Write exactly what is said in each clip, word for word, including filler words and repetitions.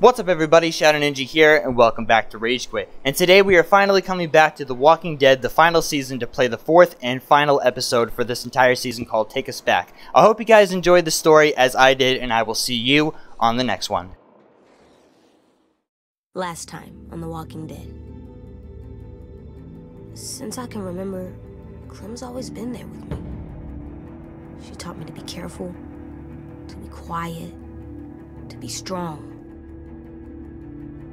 What's up everybody, ShadowNinji here, and welcome back to Rage Quit. And today we are finally coming back to The Walking Dead, the final season, to play the fourth and final episode for this entire season called Take Us Back. I hope you guys enjoyed the story as I did, and I will see you on the next one. Last time on The Walking Dead. Since I can remember, Clem's always been there with me. She taught me to be careful, to be quiet, to be strong.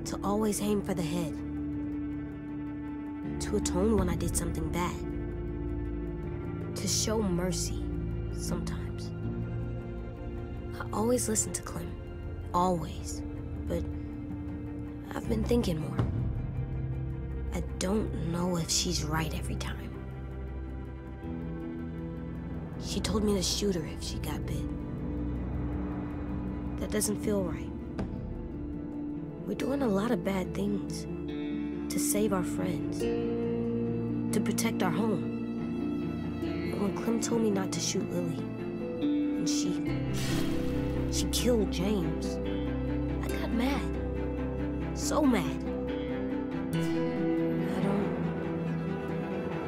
To always aim for the head. To atone when I did something bad. To show mercy, sometimes. I always listened to Clem, always, but I've been thinking more. I don't know if she's right every time. She told me to shoot her if she got bit. That doesn't feel right. We're doing a lot of bad things to save our friends, to protect our home. But when Clem told me not to shoot Lily, and she, she killed James, I got mad, so mad. I don't,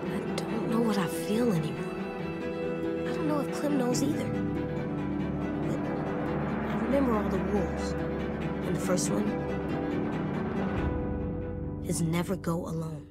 I don't know what I feel anymore. I don't know if Clem knows either, but I remember all the rules, and the first one is never go alone.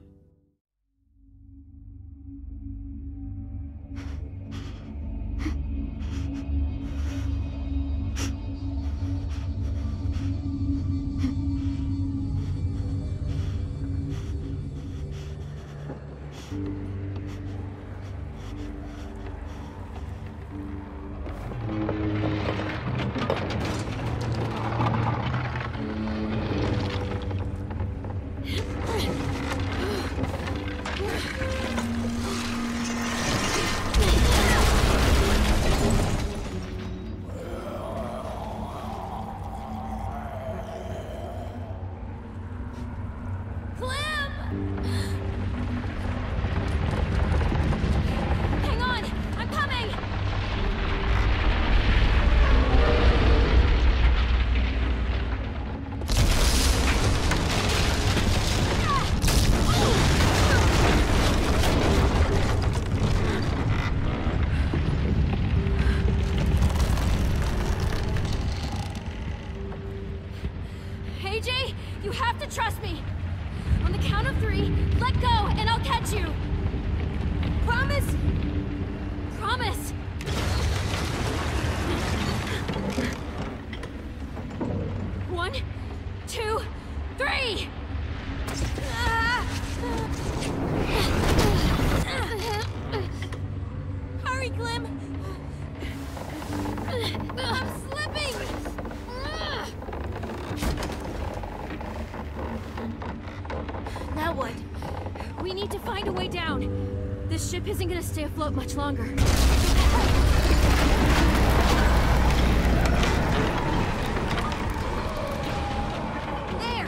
This ship isn't gonna stay afloat much longer. There!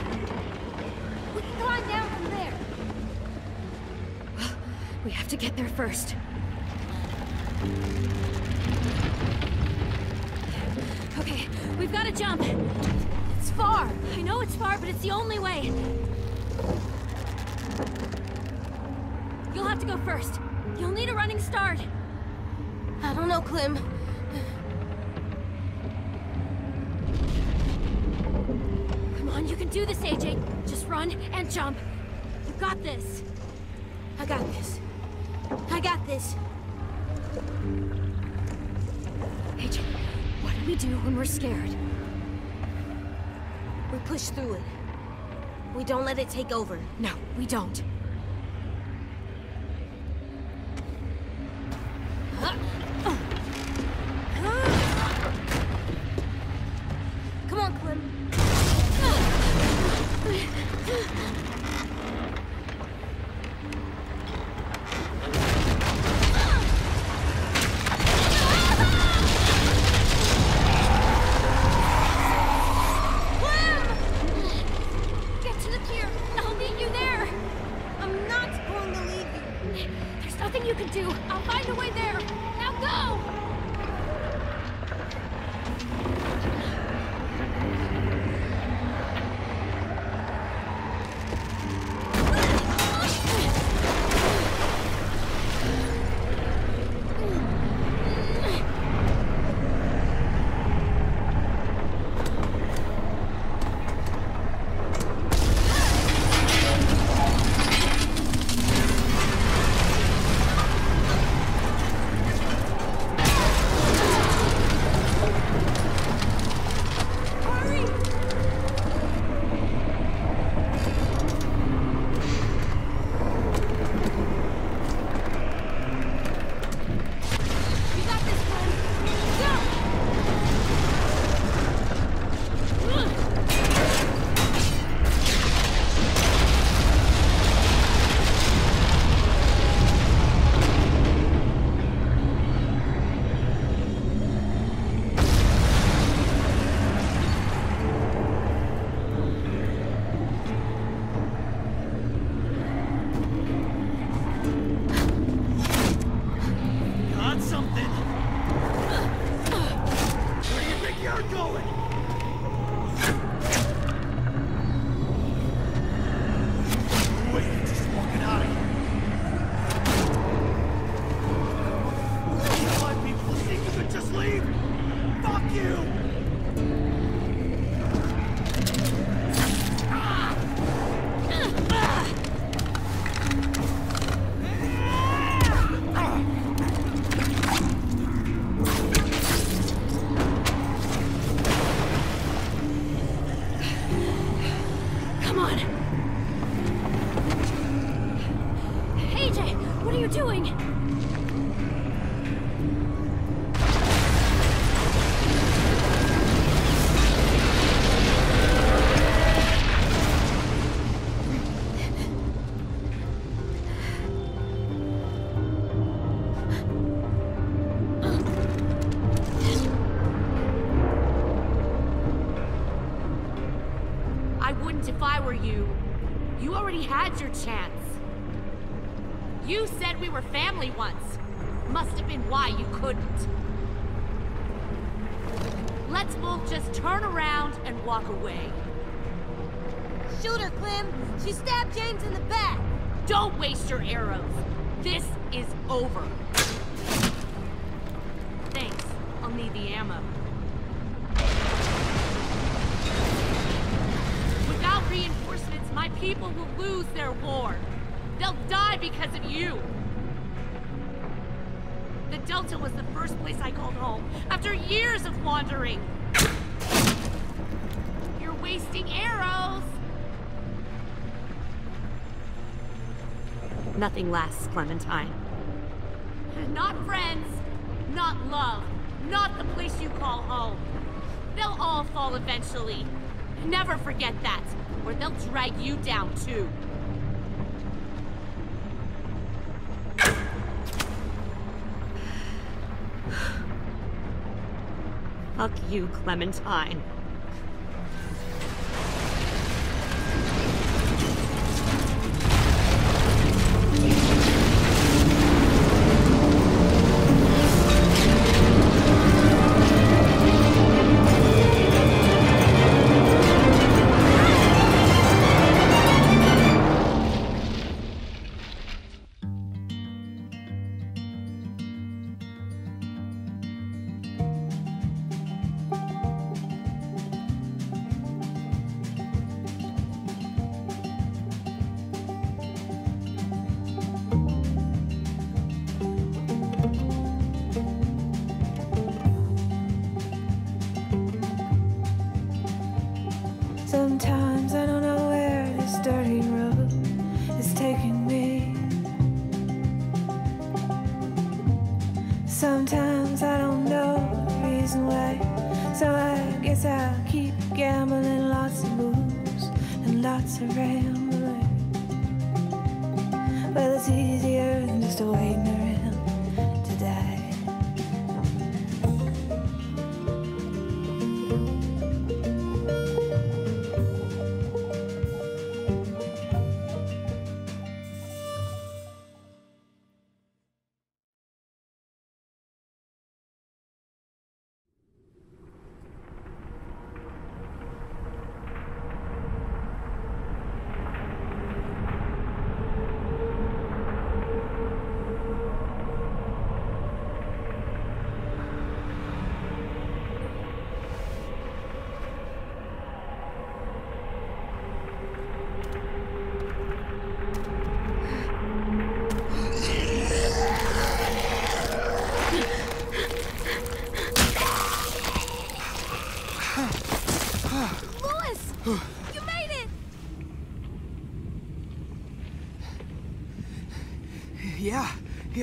We can climb down from there. Well, we have to get there first. Okay, we've gotta jump. It's far. I know it's far, but it's the only way. You'll have to go first. You'll need a running start. I don't know, Clem. Come on, you can do this, A J. Just run and jump. You got this. I got this. I got this. A J, what do we do when we're scared? We push through it. We don't let it take over. No, we don't. Clint, if I were you, you already had your chance. You said we were family once. Must have been why you couldn't. Let's both just turn around and walk away. Shoot her, Clem! She stabbed James in the back! Don't waste your arrows! This is over. Thanks. I'll need the ammo. Without reinforcements, my people will lose their war. They'll die because of you. The Delta was the first place I called home, after years of wandering. You're wasting arrows. Nothing lasts, Clementine. Not friends, not love, not the place you call home. They'll all fall eventually. Never forget that, or they'll drag you down too. Fuck you, Clementine.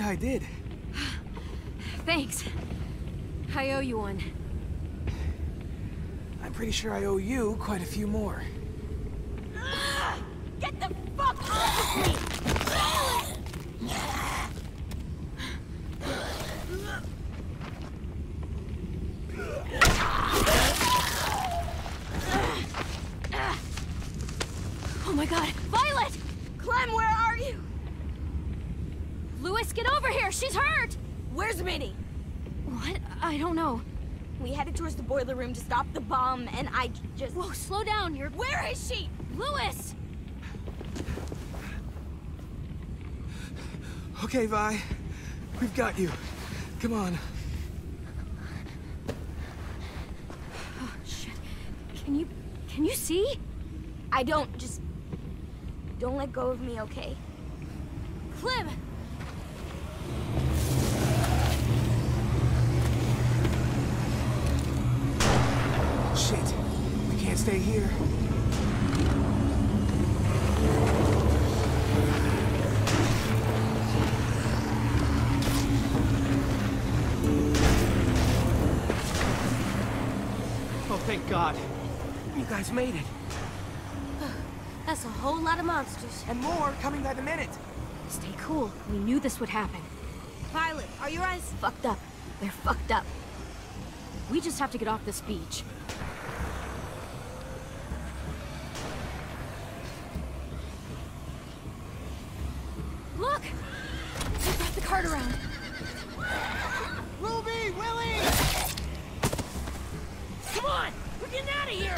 I did. Thanks. I owe you one. I'm pretty sure I owe you quite a few more. Get the fuck off of me! Oh my god! Violet! Clem, where are you? Lewis, get over here! She's hurt! Where's Minnie? What? I don't know. We headed towards the boiler room to stop the bomb, and I just... Whoa, slow down, you're... Where is she? Lewis! Okay, Vi. We've got you. Come on. Oh, shit. Can you... Can you see? I don't... Just... Don't let go of me, okay? Clem! Shit, we can't stay here. Oh, thank God. You guys made it. That's a whole lot of monsters. And more coming by the minute. Stay cool. We knew this would happen. Violet, are your eyes fucked up? They're fucked up. We just have to get off this beach. guard around. Ruby, Willie! Come on, we're getting out of here.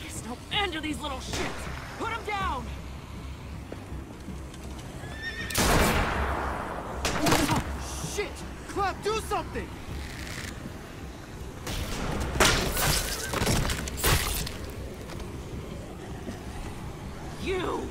There's no end to these little shits. Put them down. Oh, shit! Clem, do something. You. You.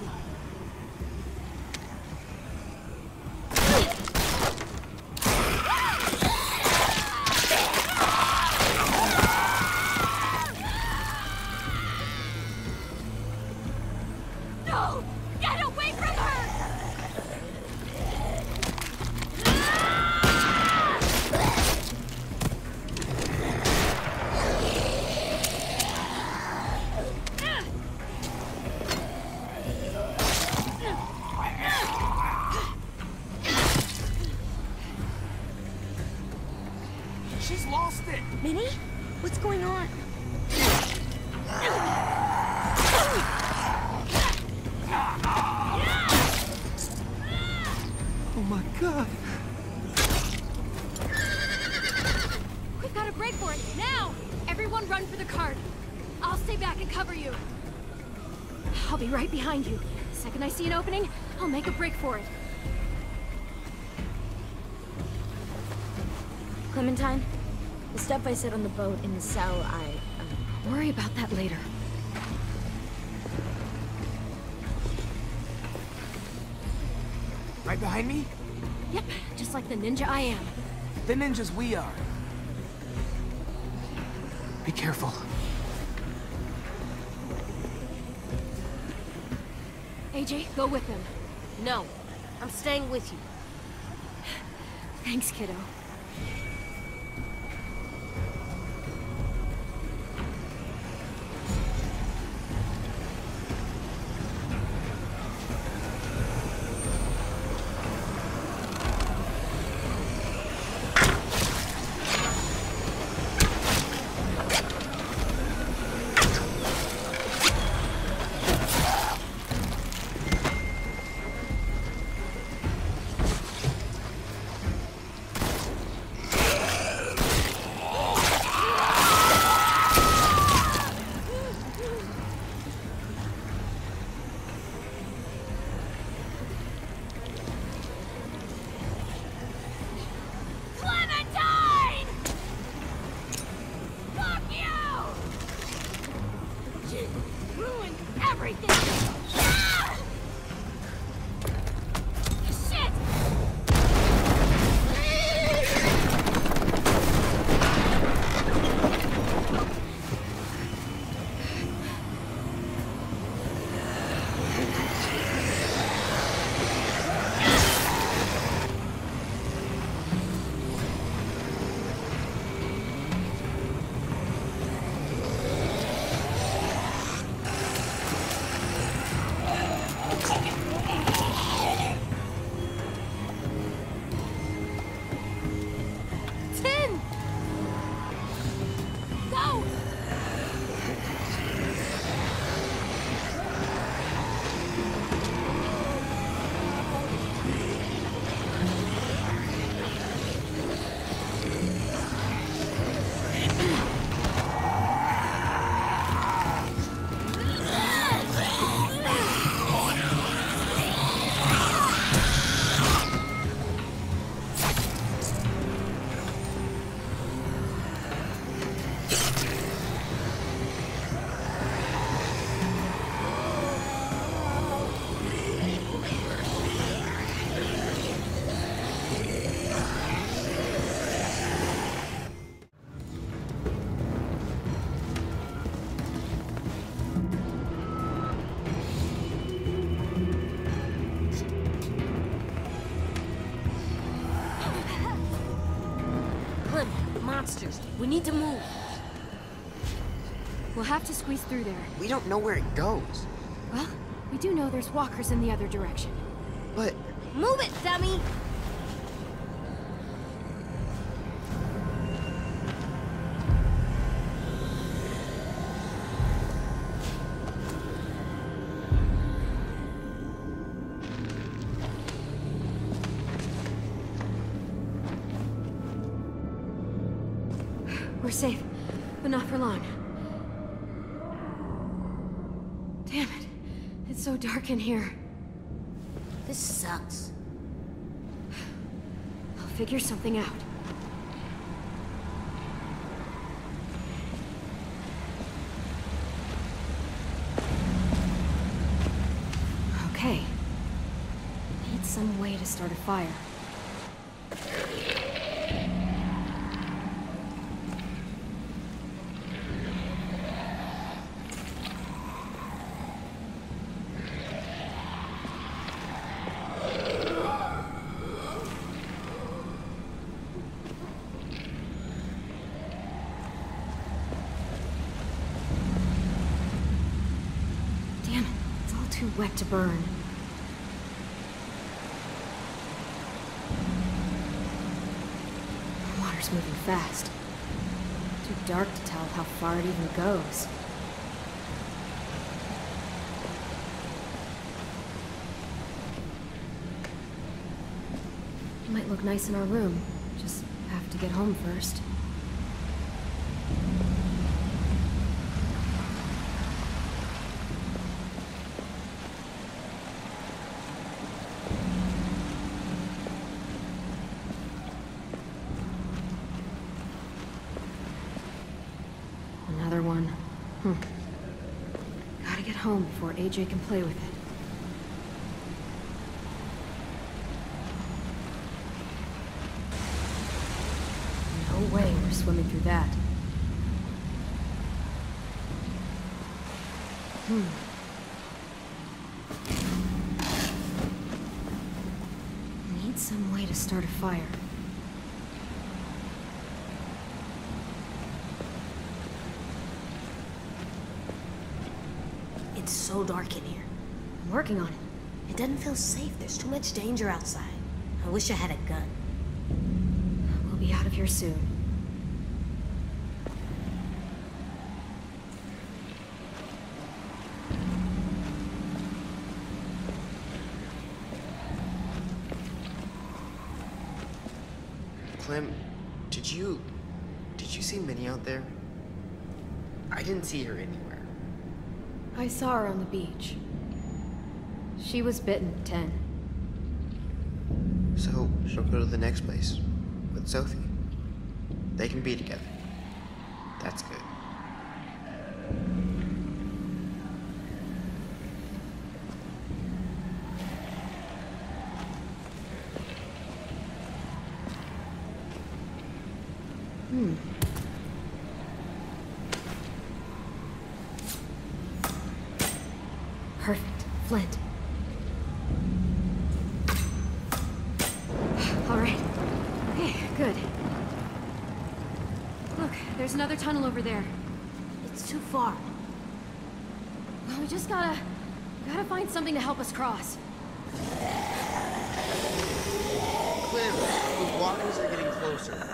The second I see an opening, I'll make a break for it. Clementine, the stuff I said on the boat in the cell, I... Uh, worry about that later. Right behind me? Yep, just like the ninja I am. The ninjas we are. Be careful. A J, go with him. No, I'm staying with you. Thanks, kiddo. We need to move. We'll have to squeeze through there. We don't know where it goes. Well, we do know there's walkers in the other direction. But... Move it, dummy! safe, but not for long. Damn it. It's so dark in here. This sucks. I'll figure something out. Okay. Need some way to start a fire. Wet to burn. The water's moving fast. Too dark to tell how far it even goes. It might look nice in our room. Just have to get home first. Before A J can play with it. No way we're swimming through that. Hmm. Need some way to start a fire. It's so dark in here. I'm working on it. It doesn't feel safe. There's too much danger outside. I wish I had a gun. We'll be out of here soon. Clem, did you... did you see Minnie out there? I didn't see her anywhere. I saw her on the beach. She was bitten, Tenn. So, she'll go to the next place, with Sophie. They can be together. That's good. Hmm. Perfect. Flint. All right. Okay, good. Look, there's another tunnel over there. It's too far. Well, we just gotta... gotta find something to help us cross. Clint, the walkers are getting closer.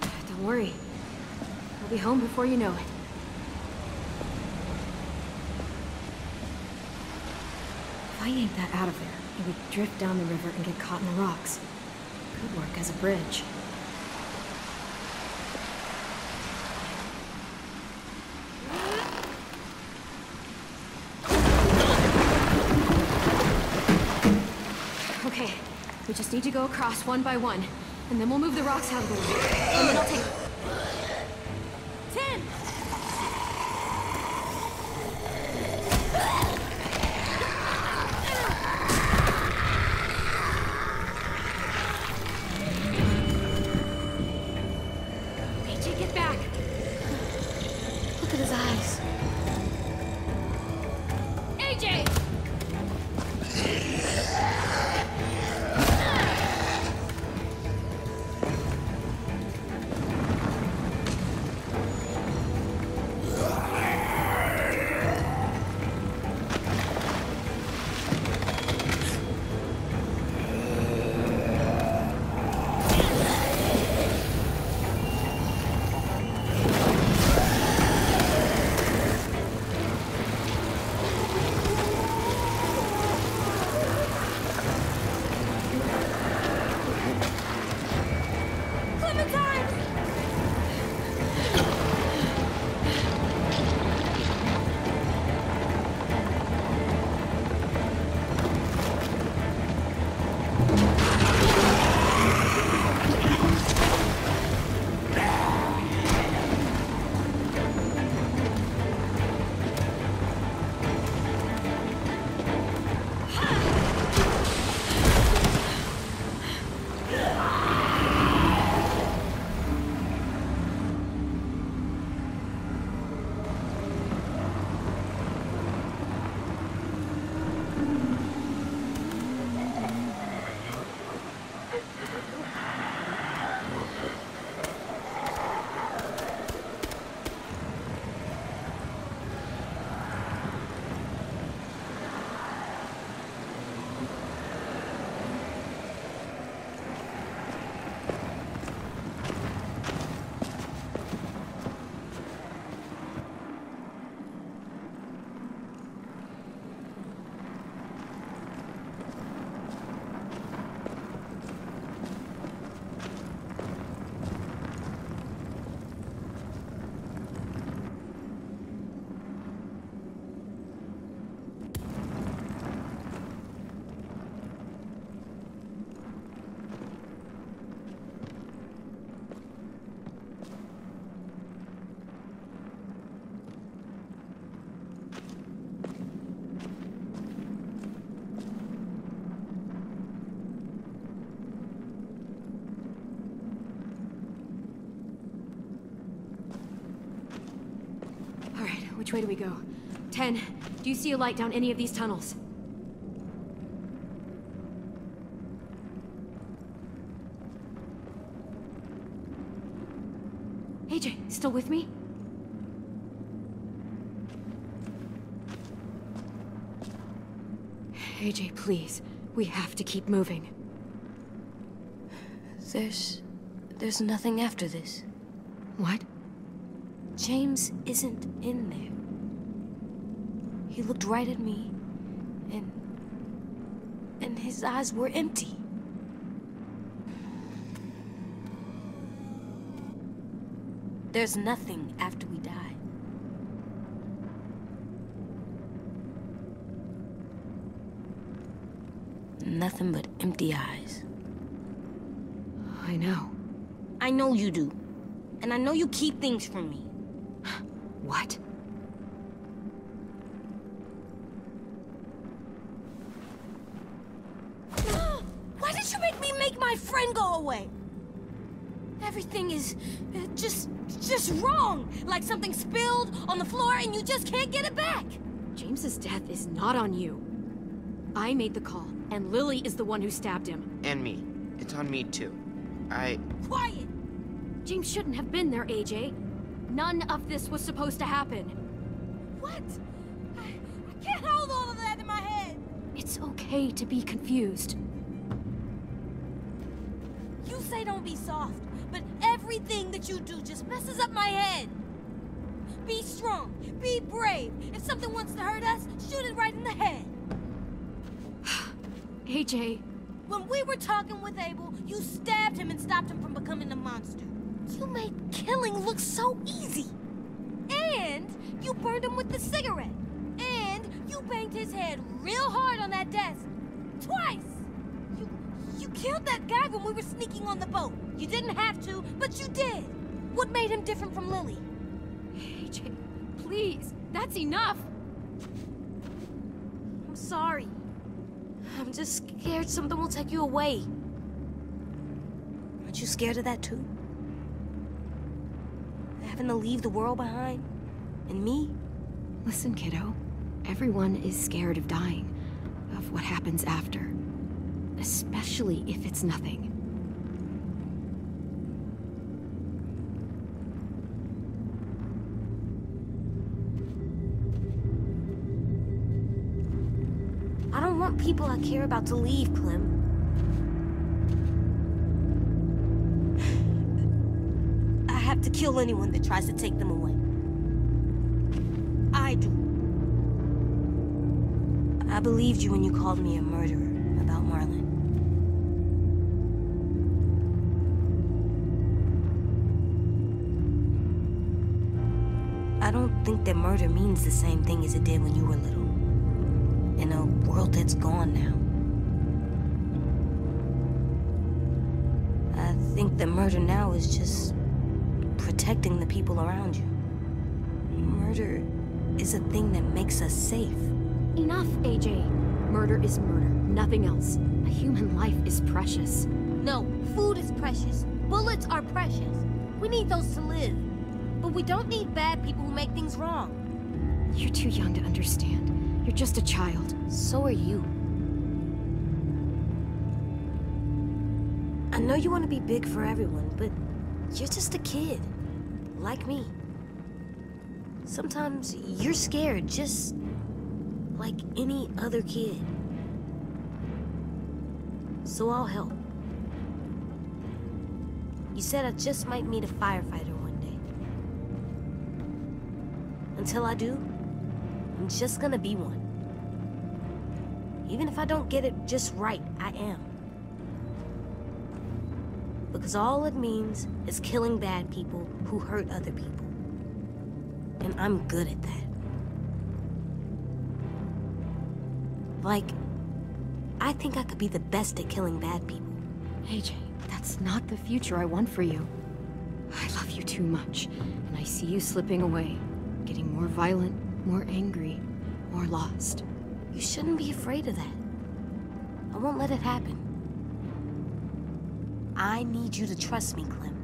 Don't worry. We'll be home before you know it. I yanked that out of there, it would drift down the river and get caught in the rocks. Could work as a bridge. Okay, we just need to go across one by one, and then we'll move the rocks out of the way. And then I'll take... Tim! Which way do we go? Tenn, do you see a light down any of these tunnels? A J, still with me? A J, please. We have to keep moving. There's... there's nothing after this. What? James isn't in there. He looked right at me, and... and his eyes were empty. There's nothing after we die. Nothing but empty eyes. I know. I know you do. And I know you keep things from me. What? Why did you make me make my friend go away? Everything is just, just wrong. Like something spilled on the floor and you just can't get it back. James's death is not on you. I made the call, and Lily is the one who stabbed him. And me. It's on me too. I... Quiet! James shouldn't have been there, A J. None of this was supposed to happen. What? I, I can't hold all of that in my head. It's okay to be confused. You say don't be soft. But everything that you do just messes up my head. Be strong. Be brave. If something wants to hurt us, shoot it right in the head. A J. When we were talking with Abel, you stabbed him and stopped him from becoming a monster. You made killing look so easy. And you burned him with the cigarette. And you banged his head real hard on that desk. Twice! You, you killed that guy when we were sneaking on the boat. You didn't have to, but you did! What made him different from Lily? A J, please, that's enough! I'm sorry. I'm just scared something will take you away. Aren't you scared of that too? Having to leave the world behind? And me? Listen, kiddo. Everyone is scared of dying, of what happens after. Especially if it's nothing. People I care about to leave, Clem. I have to kill anyone that tries to take them away. I do. I believed you when you called me a murderer about Marlon. I don't think that murder means the same thing as it did when you were little. In a world that's gone now. I think that murder now is just protecting the people around you. Murder is a thing that makes us safe. Enough, A J. Murder is murder, nothing else. A human life is precious. No, food is precious. Bullets are precious. We need those to live. But we don't need bad people who make things wrong. You're too young to understand. You're just a child. So are you. I know you want to be big for everyone, but you're just a kid. Like me. Sometimes you're scared, just like any other kid. So I'll help. You said I just might meet a firefighter one day. Until I do, I'm just gonna be one. Even if I don't get it just right, I am. Because all it means is killing bad people who hurt other people. And I'm good at that. Like, I think I could be the best at killing bad people. A J, that's not the future I want for you. I love you too much, and I see you slipping away, getting more violent, more angry, more lost. You shouldn't be afraid of that. I won't let it happen. I need you to trust me, Clem.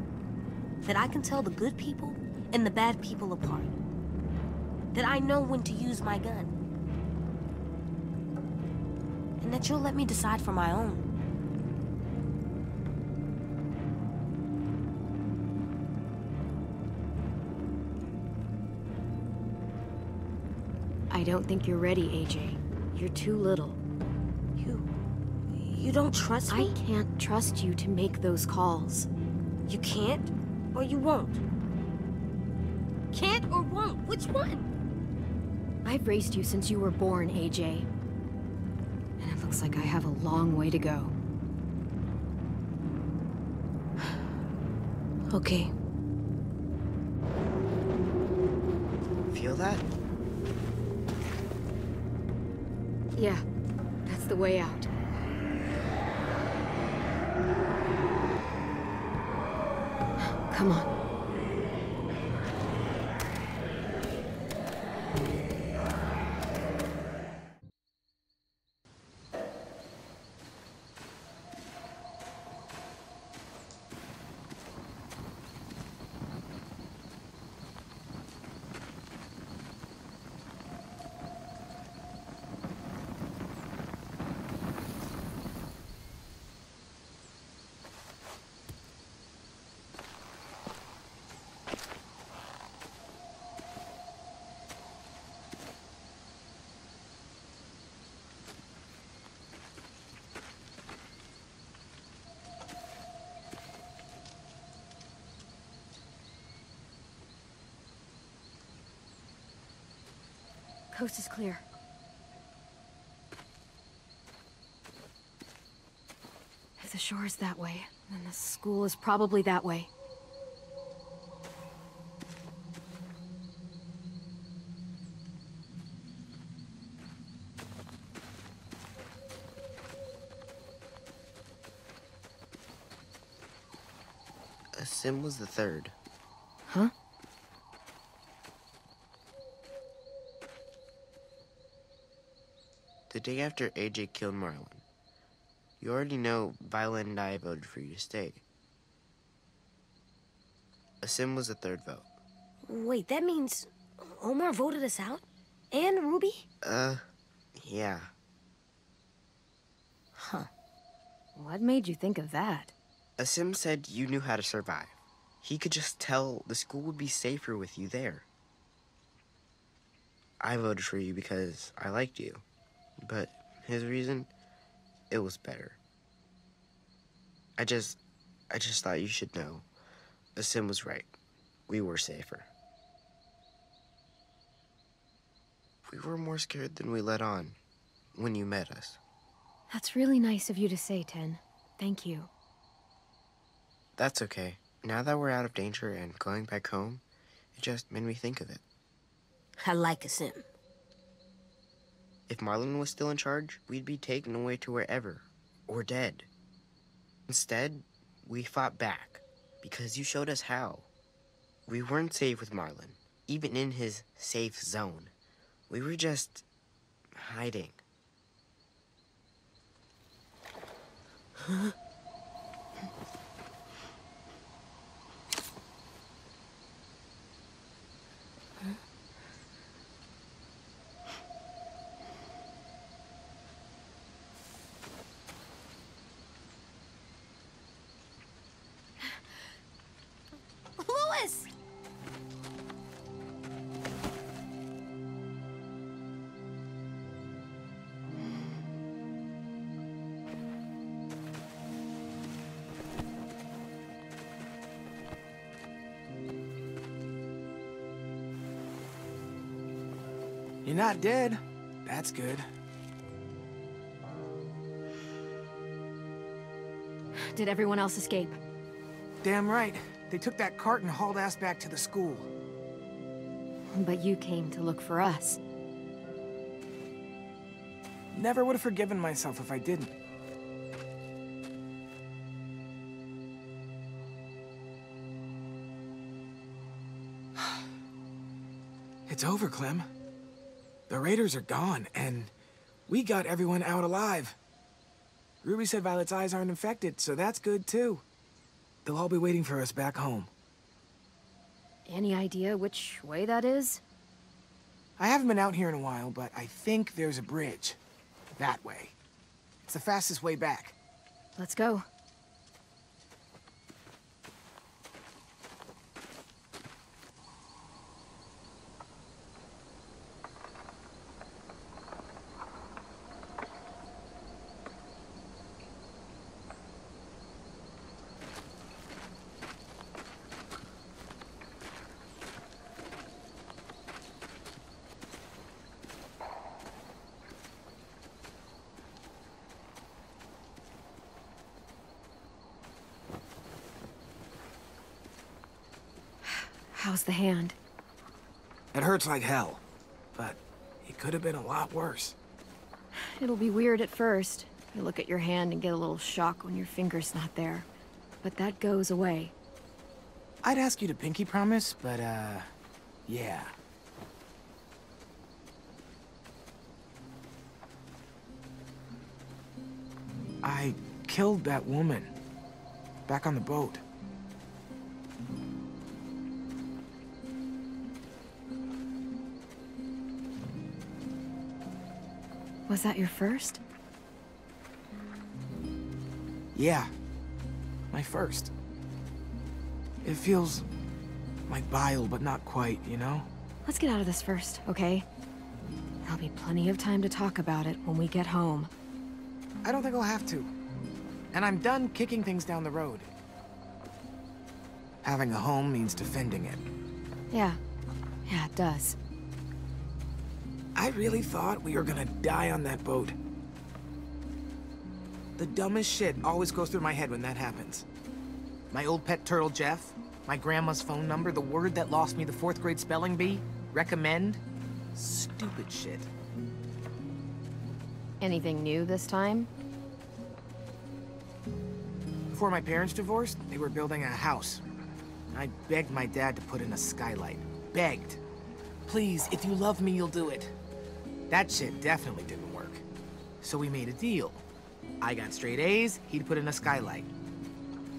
That I can tell the good people and the bad people apart. that I know when to use my gun. And that you'll let me decide for my own. I don't think you're ready, A J. You're too little. You... you don't trust me? I can't trust you to make those calls. You can't, or you won't? Can't or won't? Which one? I've raised you since you were born, A J. And it looks like I have a long way to go. Okay. Feel that? Yeah, that's the way out. Come on. Coast is clear. If the shore is that way, then the school is probably that way. Asim was the third. Huh? The day after A J killed Marlon, you already know Violet and I voted for you to stay. Asim was the third vote. Wait, that means Omar voted us out? And Ruby? Uh, yeah. Huh. What made you think of that? Asim said you knew how to survive. He could just tell the school would be safer with you there. I voted for you because I liked you. But his reason, it was better. I just, I just thought you should know. Asim was right. We were safer. We were more scared than we let on when you met us. That's really nice of you to say, Tenn. Thank you. That's okay. Now that we're out of danger and going back home, it just made me think of it. I like Asim. If Marlon was still in charge, we'd be taken away to wherever, or dead. Instead, we fought back, because you showed us how. We weren't safe with Marlon, even in his safe zone. We were just... hiding. Huh? You're not dead. That's good. Did everyone else escape? Damn right. They took that cart and hauled ass back to the school. But you came to look for us. Never would have forgiven myself if I didn't. It's over, Clem. The raiders are gone, and we got everyone out alive. Ruby said Violet's eyes aren't infected, so that's good, too. They'll all be waiting for us back home. Any idea which way that is? I haven't been out here in a while, but I think there's a bridge. That way. It's the fastest way back. Let's go. How's the hand? It hurts like hell, but it could have been a lot worse. It'll be weird at first. You look at your hand and get a little shock when your finger's not there. But that goes away. I'd ask you to pinky promise, but uh, yeah. I killed that woman back on the boat. Was that your first? Yeah, my first. It feels like bile, but not quite, you know? Let's get out of this first, okay? There'll be plenty of time to talk about it when we get home. I don't think I'll have to. And I'm done kicking things down the road. Having a home means defending it. Yeah, yeah, it does. I really thought we were gonna die on that boat. The dumbest shit always goes through my head when that happens. My old pet turtle Jeff, my grandma's phone number, the word that lost me the fourth grade spelling bee, recommend. Stupid shit. Anything new this time? Before my parents divorced, they were building a house. I begged my dad to put in a skylight. Begged. Please, if you love me, you'll do it. That shit definitely didn't work. So we made a deal. I got straight A's, he'd put in a skylight.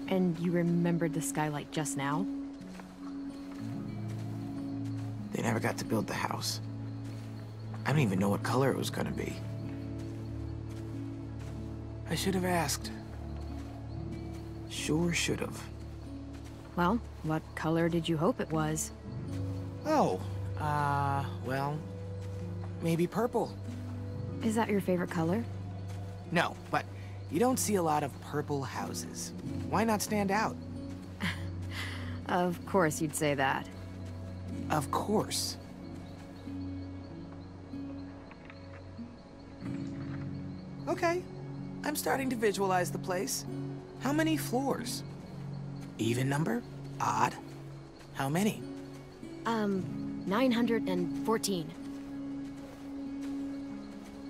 And you remembered the skylight just now? They never got to build the house. I don't even know what color it was gonna be. I should have asked. Sure should have. Well, what color did you hope it was? Oh, uh, well... maybe purple. Is that your favorite color? No, but you don't see a lot of purple houses. Why not stand out? Of course you'd say that. Of course. Okay. I'm starting to visualize the place. How many floors? Even number? Odd? How many? Um, nine hundred fourteen.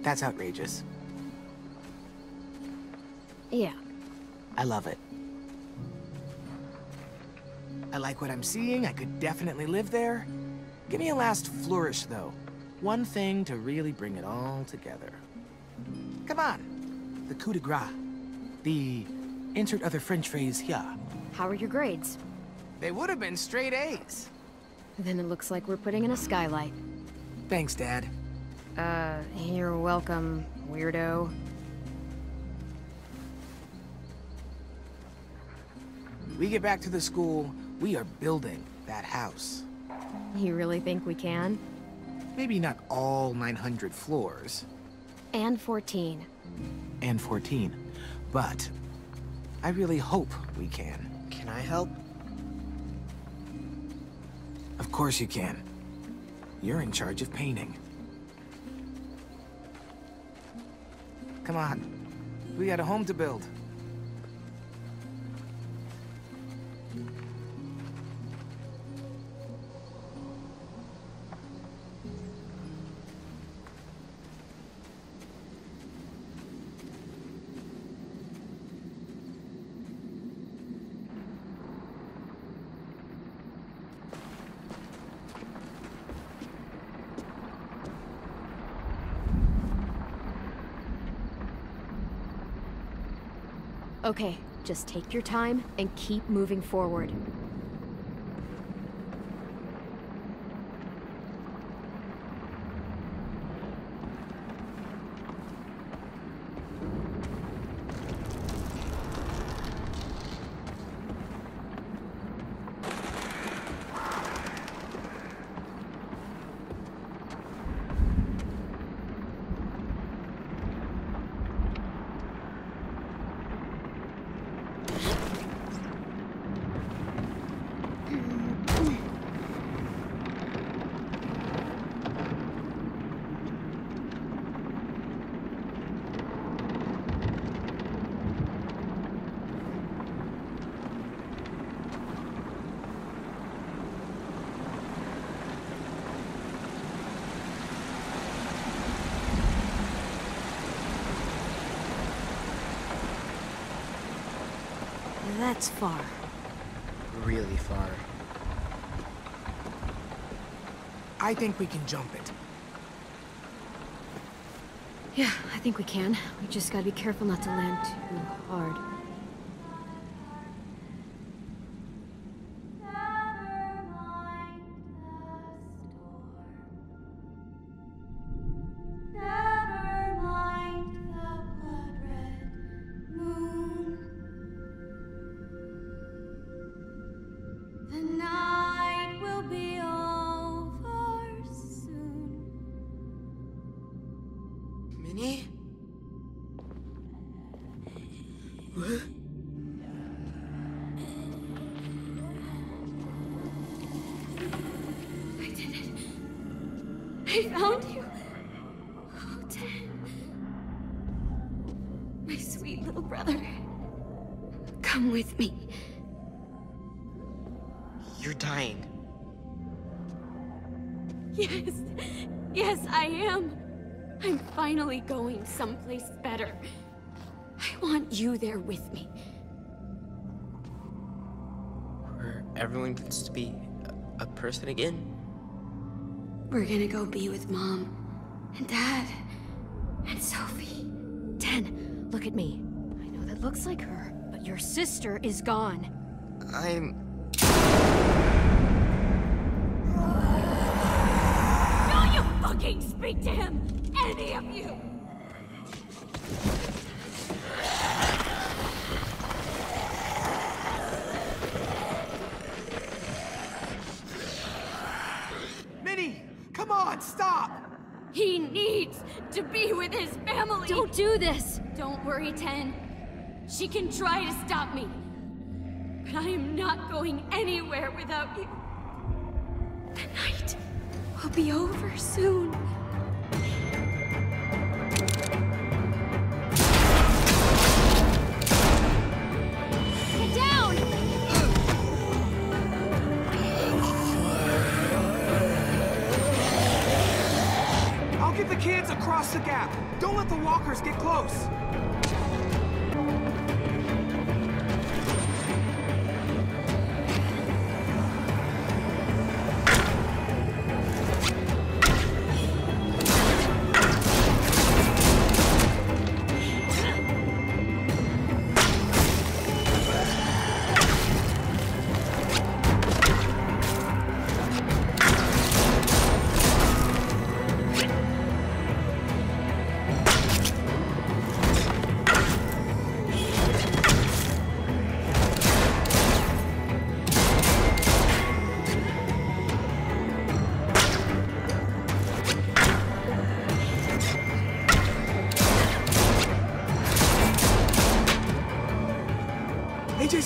That's outrageous. Yeah. I love it. I like what I'm seeing. I could definitely live there. Give me a last flourish, though. One thing to really bring it all together. Come on. The coup de grace. The insert other French phrase here. How are your grades? They would have been straight A's. Then it looks like we're putting in a skylight. Thanks, Dad. Uh, you're welcome, weirdo. We get back to the school, we are building that house. You really think we can? Maybe not all nine hundred floors. And fourteen. And fourteen. But I really hope we can. Can I help? Of course you can. You're in charge of painting. Come on. We got a home to build. Okay, just take your time and keep moving forward. That's far. Really far. I think we can jump it. Yeah, I think we can. We just gotta be careful not to land too hard. Going someplace better. I want you there with me. Where everyone gets to be a, a person again? We're gonna go be with Mom and Dad and Sophie. Tenn, look at me. I know that looks like her, but your sister is gone. I'm... Don't you fucking speak to him! Any of you! Minnie, come on, stop! He needs to be with his family! Don't do this! Don't worry, Tenn. She can try to stop me. But I am not going anywhere without you. The night will be over soon. Across the gap. Don't let the walkers get close.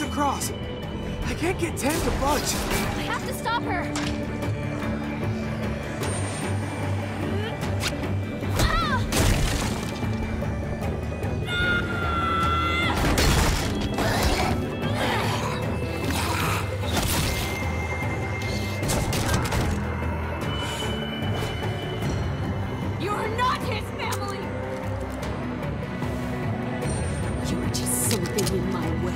Across. I can't get Tenn to budge. I have to stop her. Ah! Ah! You are not his family. You are just something in my way.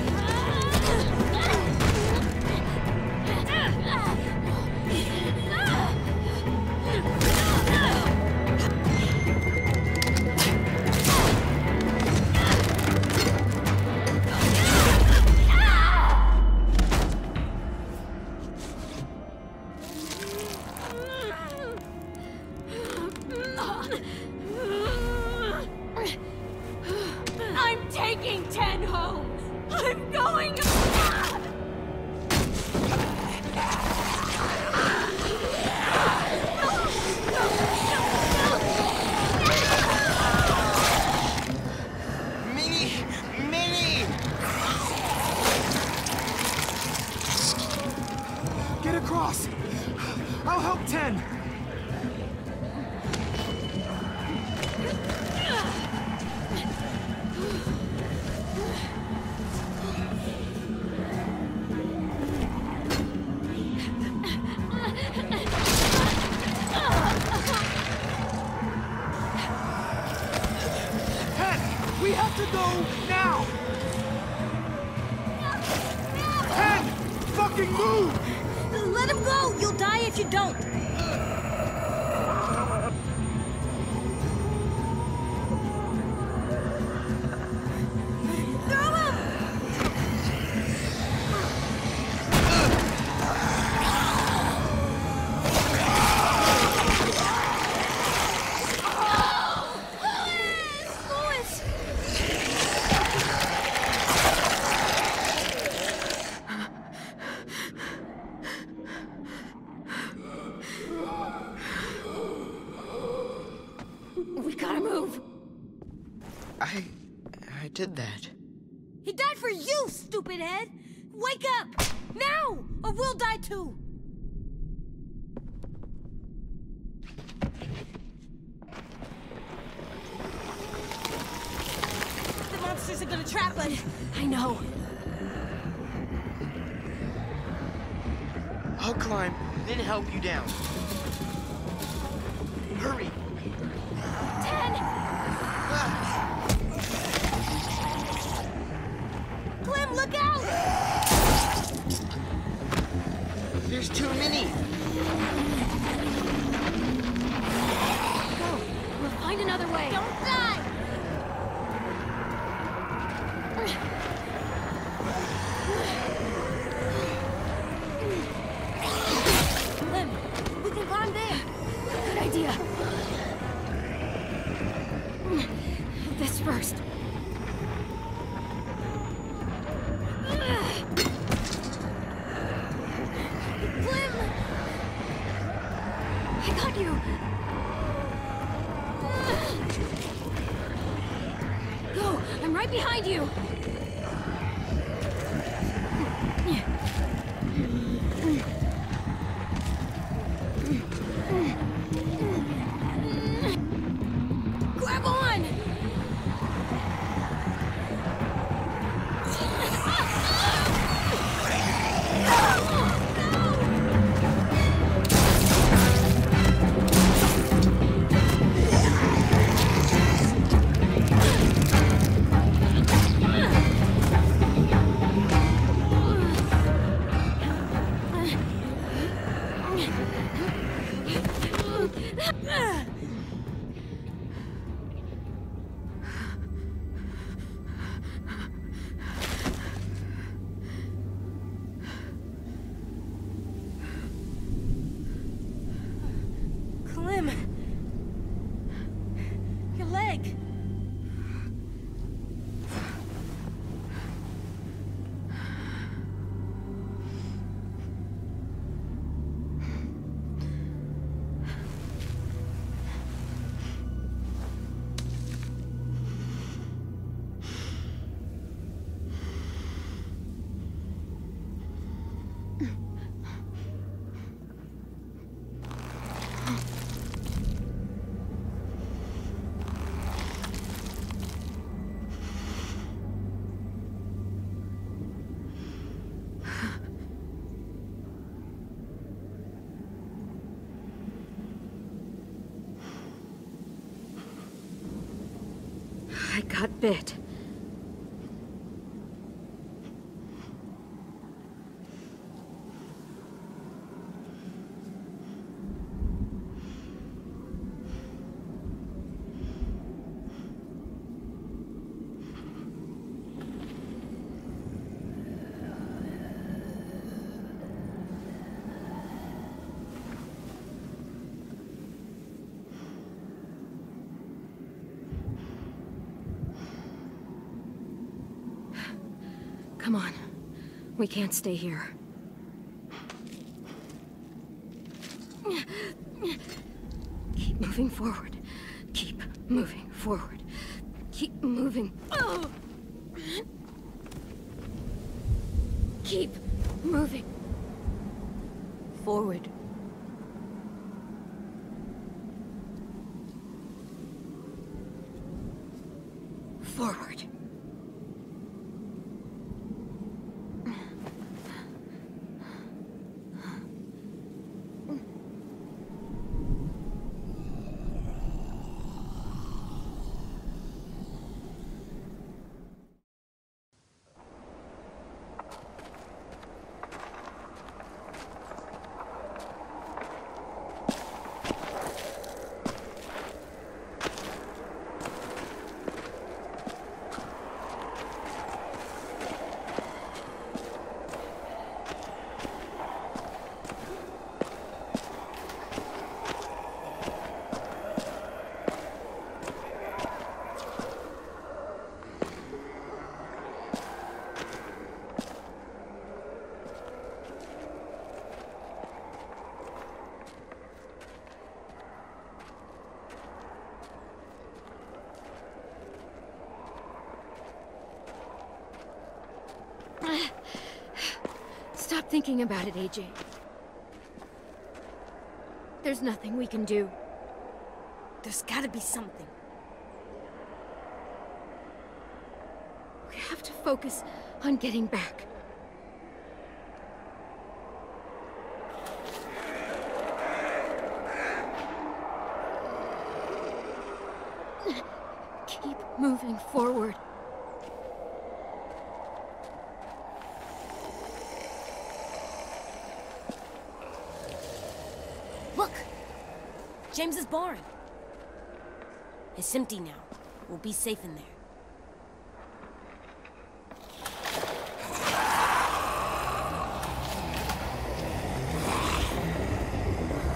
We have to go now! fucking move! Let him go! You'll die if you don't! Got bit. Come on. We can't stay here. Keep moving forward. Keep moving forward. Keep moving. Oh. Keep moving forward. Forward. Thinking about it, A J. There's nothing we can do. There's gotta be something. We have to focus on getting back. Keep moving forward. James's barn. It's empty now. We'll be safe in there.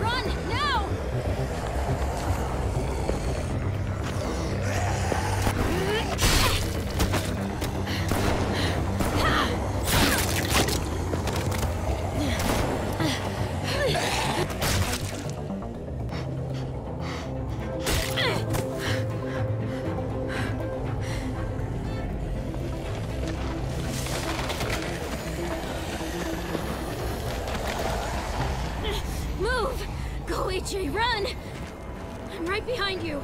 Run now! Run! I'm right behind you.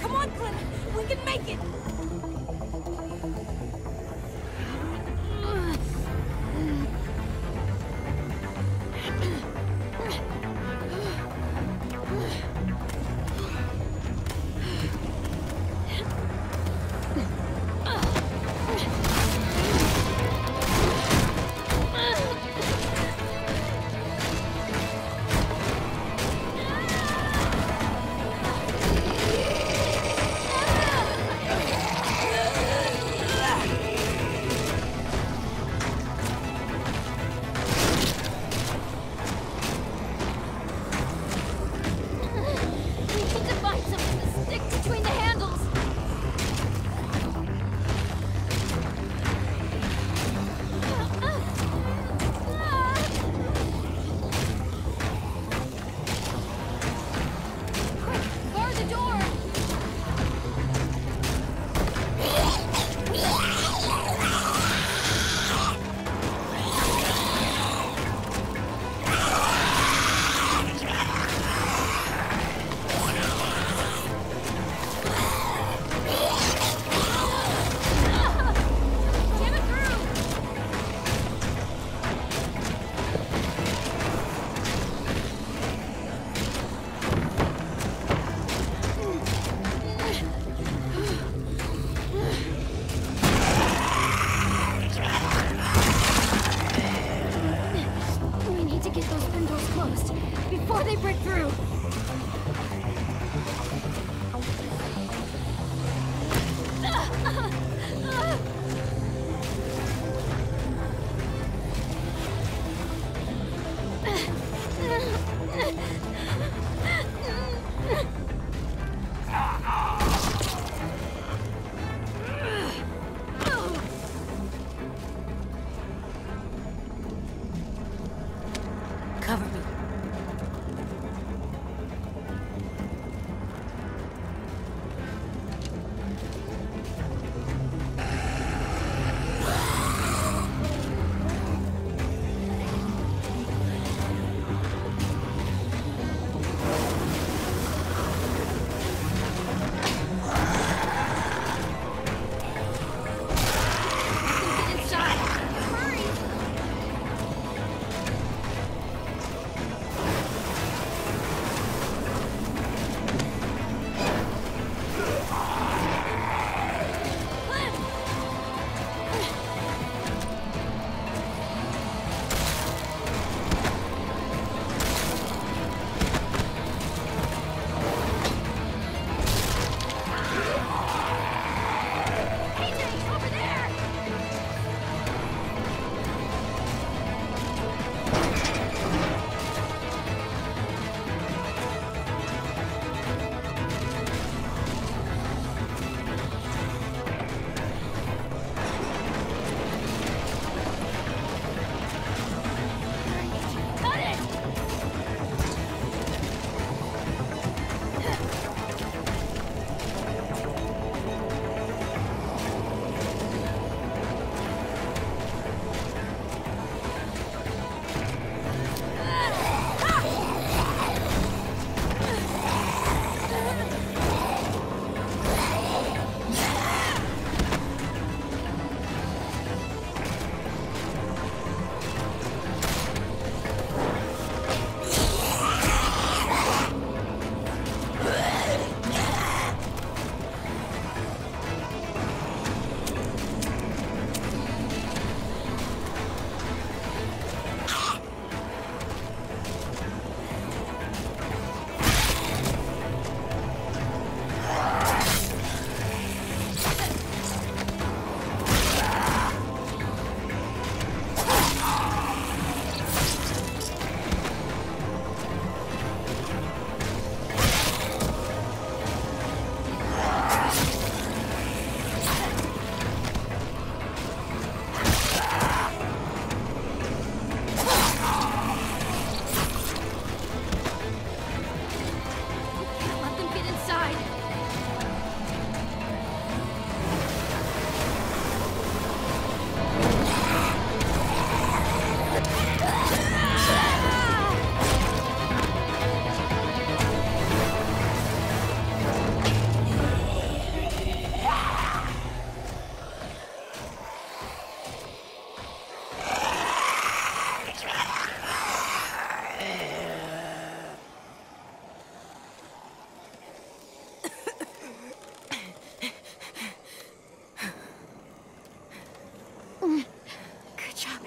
Come on, Clint. We can make it.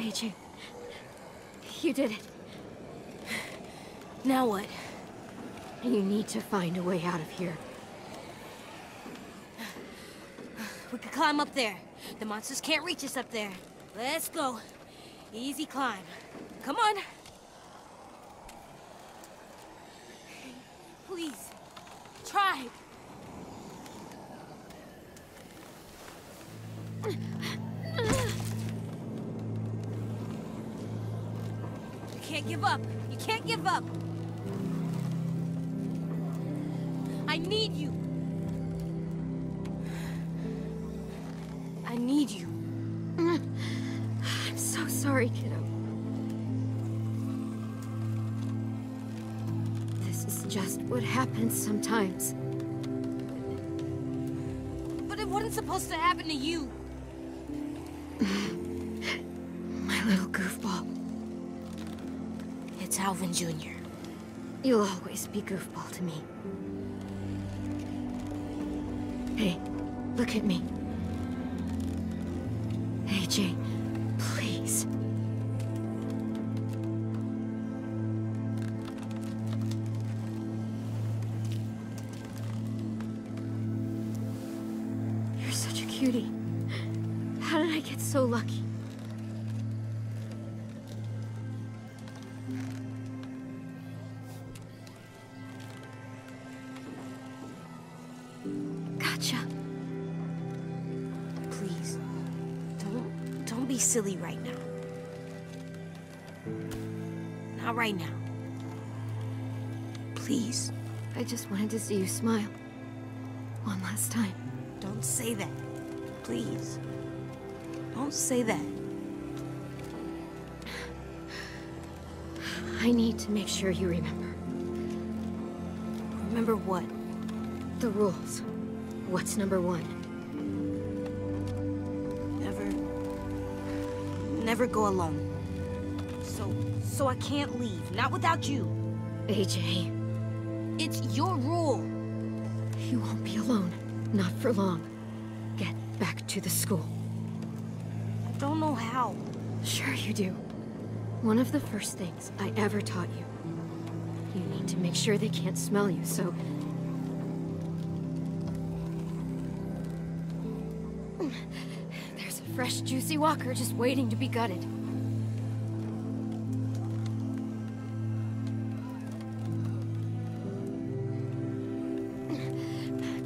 made you. You did it. Now what? You need to find a way out of here. We can climb up there. The monsters can't reach us up there. Let's go. Easy climb. Come on. Please. Try. You can't give up. You can't give up. I need you. I need you. I'm so sorry, kiddo. This is just what happens sometimes. But it wasn't supposed to happen to you. My little goofball. It's Alvin Junior You'll always be goofball to me. Hey, look at me. A J, please. You're such a cutie. How did I get so lucky? Silly right now. Not right now. Please. I just wanted to see you smile. One last time. Don't say that. Please. Don't say that. I need to make sure you remember. Remember what? The rules. What's number one? Never go alone. So, so I can't leave. Not without you. A J. It's your rule. You won't be alone. Not for long. Get back to the school. I don't know how. Sure you do. One of the first things I ever taught you. You need to make sure they can't smell you, so... Fresh, juicy walker just waiting to be gutted.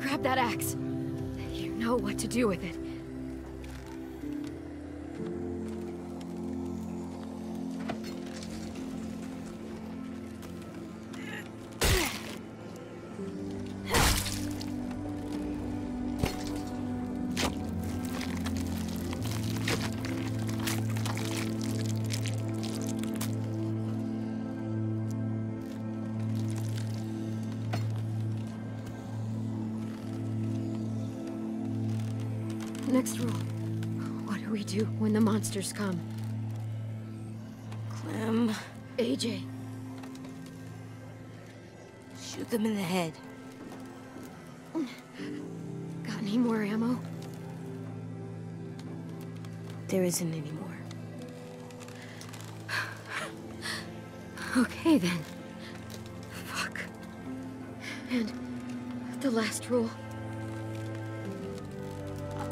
Grab that axe. You know what to do with it. When the monsters come. Clem. A J. Shoot them in the head. Got any more ammo? There isn't any more. Okay then. Fuck. And the last rule. I,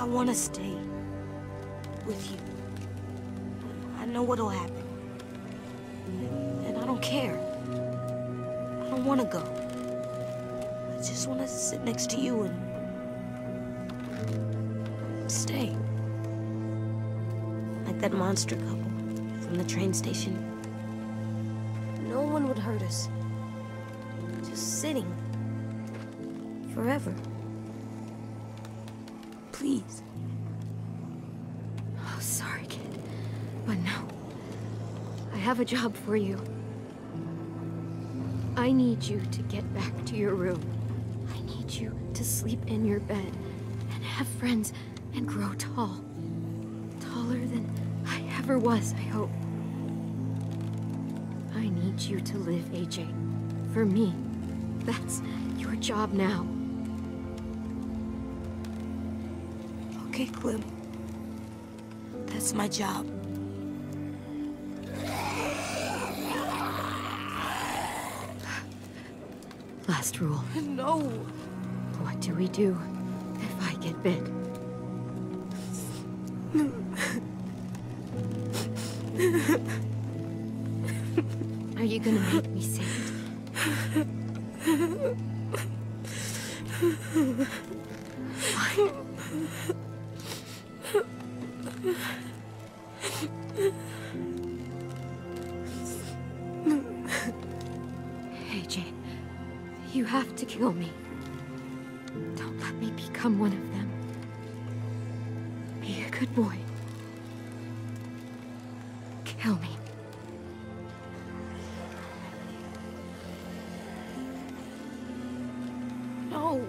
I want to stay. With you. I know what'll happen. And I don't care. I don't want to go. I just want to sit next to you and... stay. Like that monster couple from the train station. No one would hurt us. Just sitting. Forever. Please. Sorry, kid, but no. I have a job for you. I need you to get back to your room. I need you to sleep in your bed and have friends and grow tall. Taller than I ever was, I hope. I need you to live, A J. For me, that's your job now. Okay, Clem. It's my job. Last rule. No! What do we do if I get bit? Are you gonna make me say it? Fine. Hey, Jane. You have to kill me. Don't let me become one of them. Be a good boy. Kill me. No.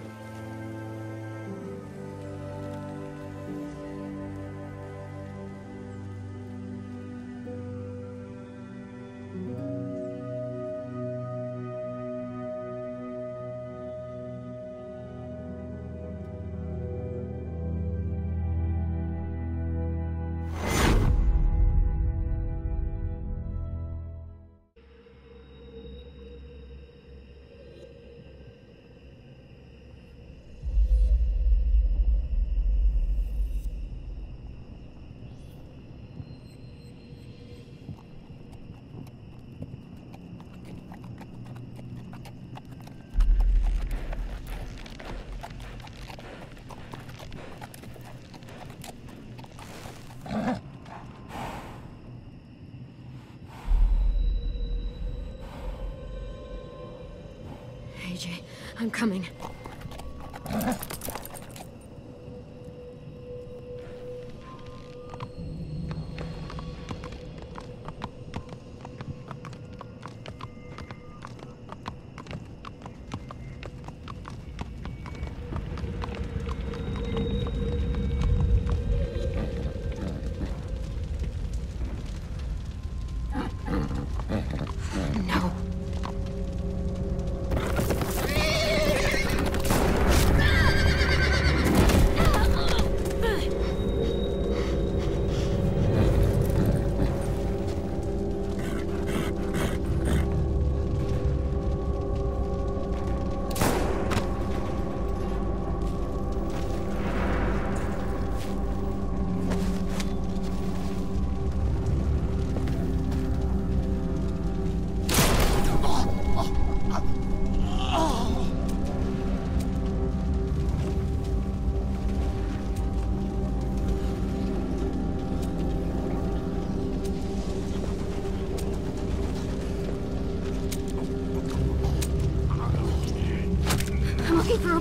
I'm coming.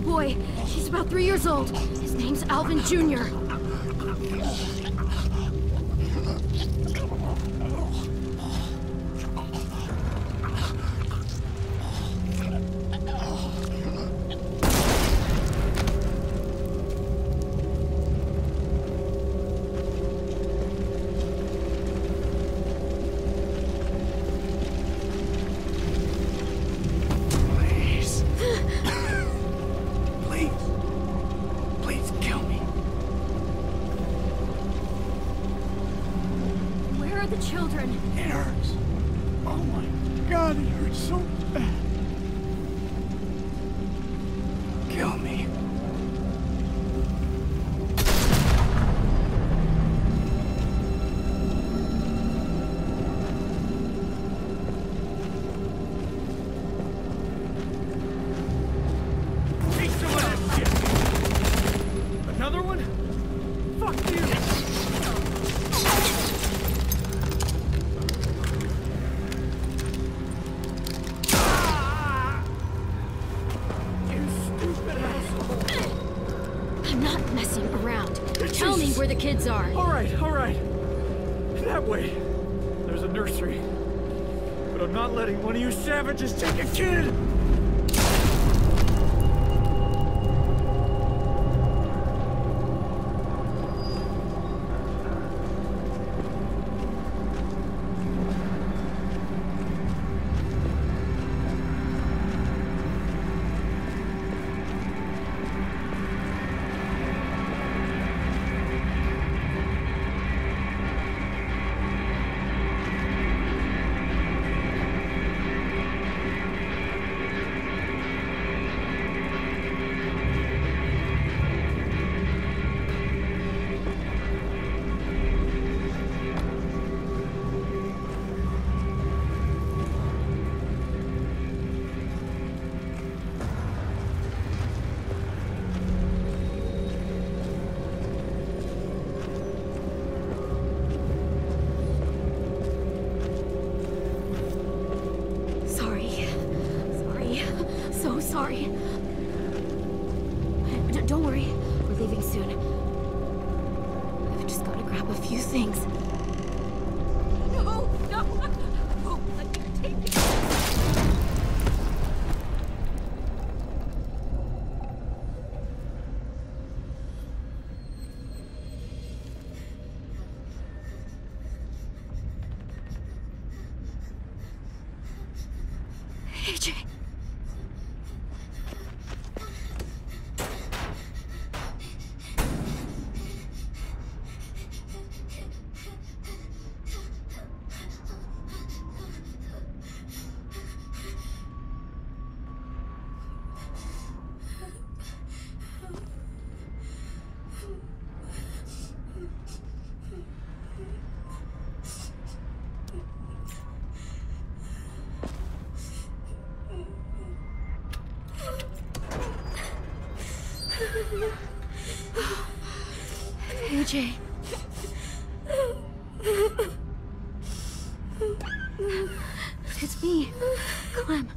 Boy, he's about three years old. His name's Alvin Junior Kids are. All right, all right. That way. There's a nursery. But I'm not letting one of you savages take a kid! up a few things. No, no, no, let me take it. It's me, Clem.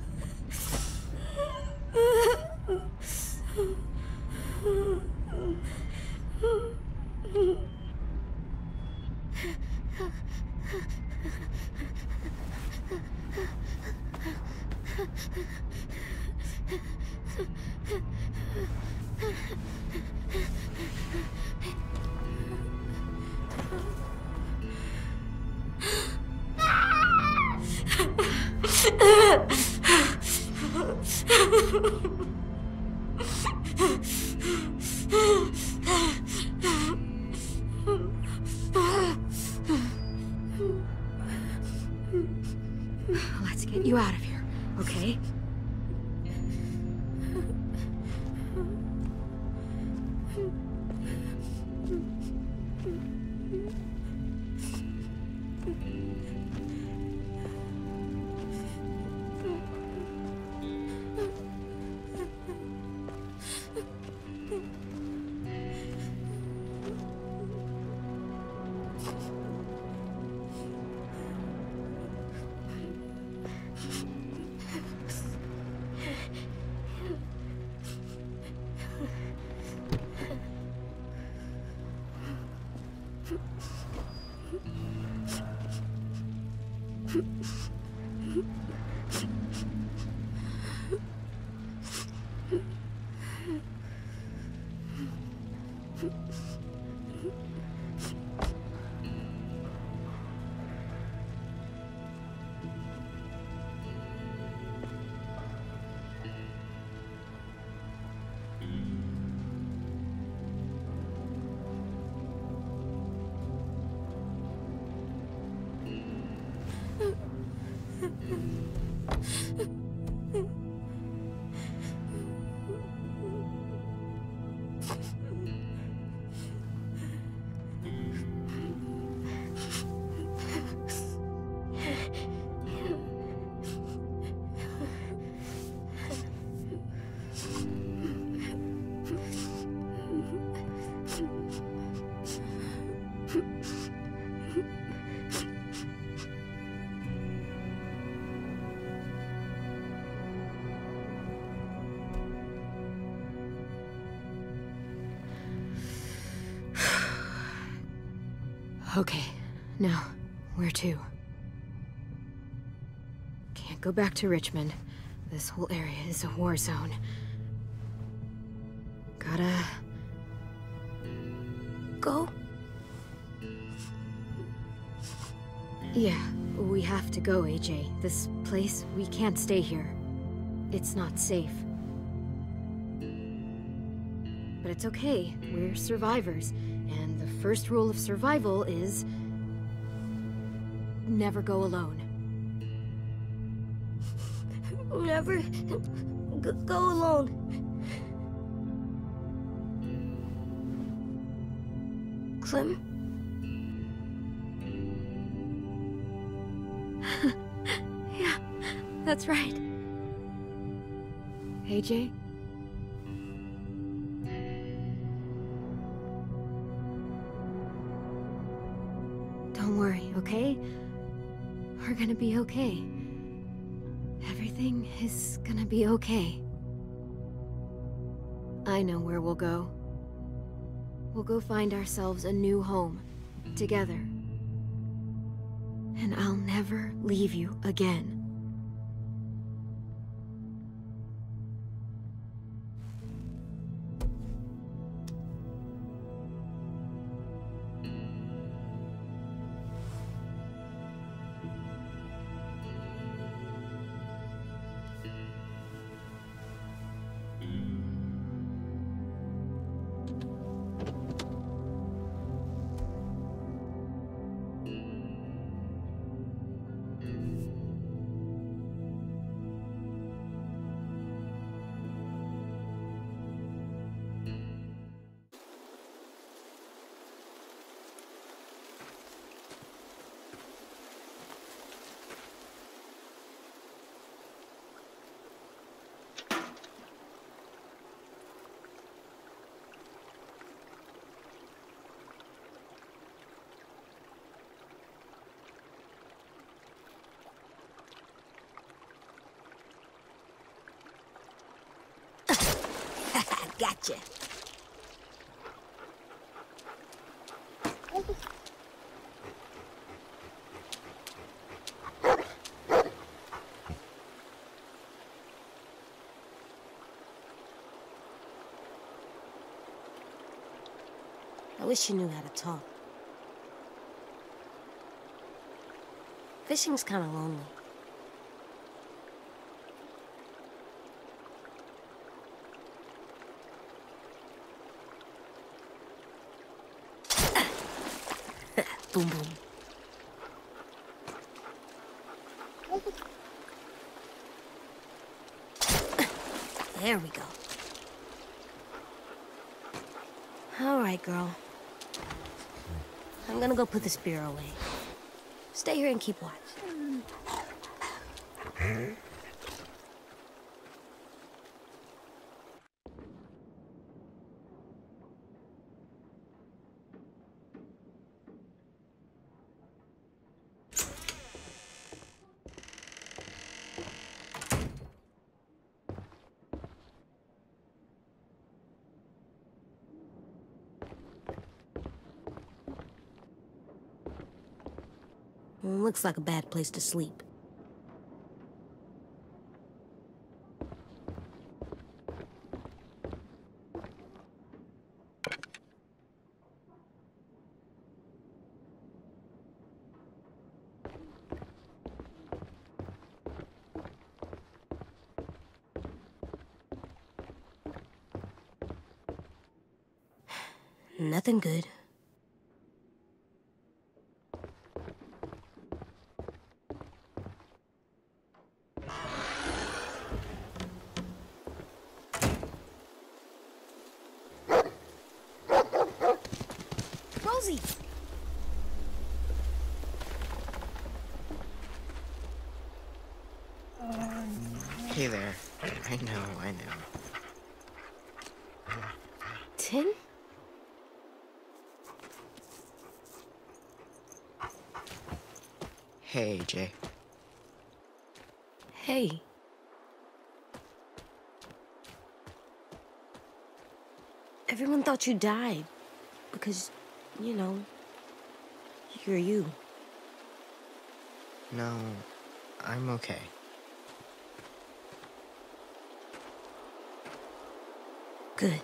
Okay, now, where to? Can't go back to Richmond. This whole area is a war zone. Gotta... go? Yeah, we have to go, A J. This place, we can't stay here. It's not safe. But it's okay, we're survivors. And the first rule of survival is... never go alone. Never... go alone. Clem? Yeah, that's right. A J? Okay? We're gonna be okay. Everything is gonna be okay. I know where we'll go. We'll go find ourselves a new home. together. And I'll never leave you again. Gotcha. I wish you knew how to talk. Fishing's kind of lonely. Boom, boom. There we go. All right, girl. I'm gonna go put this beer away. Stay here and keep watch. Mm. Looks like a bad place to sleep. Nothing good. Hey there. I know, I know. Tim? Hey, Jay. Hey. Everyone thought you died. Because, you know, you're you. No, I'm okay. Good.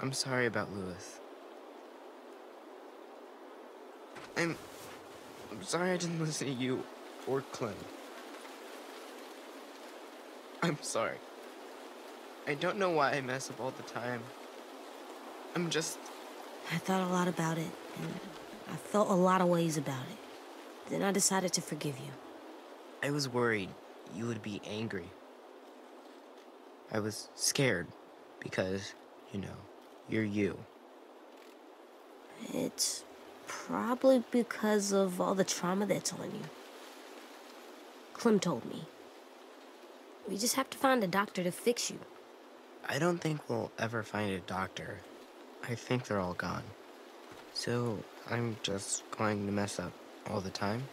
I'm sorry about Lewis. I'm... I'm sorry I didn't listen to you or Clint. I'm sorry. I don't know why I mess up all the time. I'm just... I thought a lot about it, and I felt a lot of ways about it. Then I decided to forgive you. I was worried you would be angry. I was scared, because, you know, you're you. It's probably because of all the trauma that's on you. Clem told me. We just have to find a doctor to fix you. I don't think we'll ever find a doctor. I think they're all gone. So I'm just going to mess up all the time?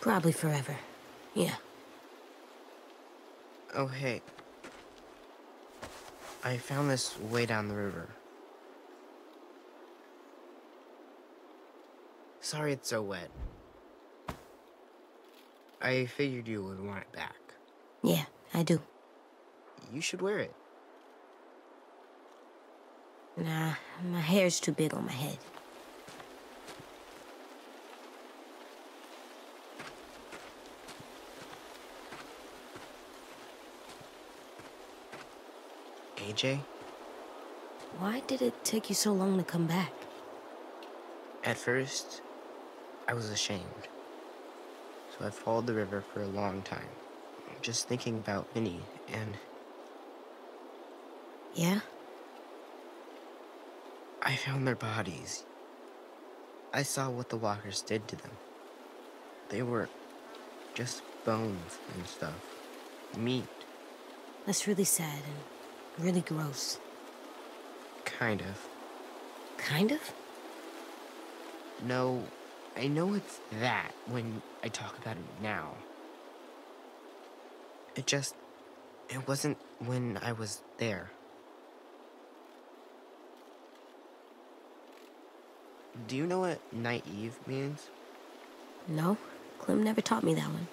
Probably forever. Yeah. Oh, hey. I found this way down the river. Sorry it's so wet. I figured you would want it back. Yeah, I do. You should wear it. Nah, my hair's too big on my head. A J? Why did it take you so long to come back? At first, I was ashamed. So I followed the river for a long time, just thinking about Minnie and... Yeah? I found their bodies. I saw what the walkers did to them. They were just bones and stuff. Meat. That's really sad and really gross. Kind of. Kind of? No, I know it's that when I talk about it now. It just... it wasn't when I was there. Do you know what naive means? No, Clem never taught me that one.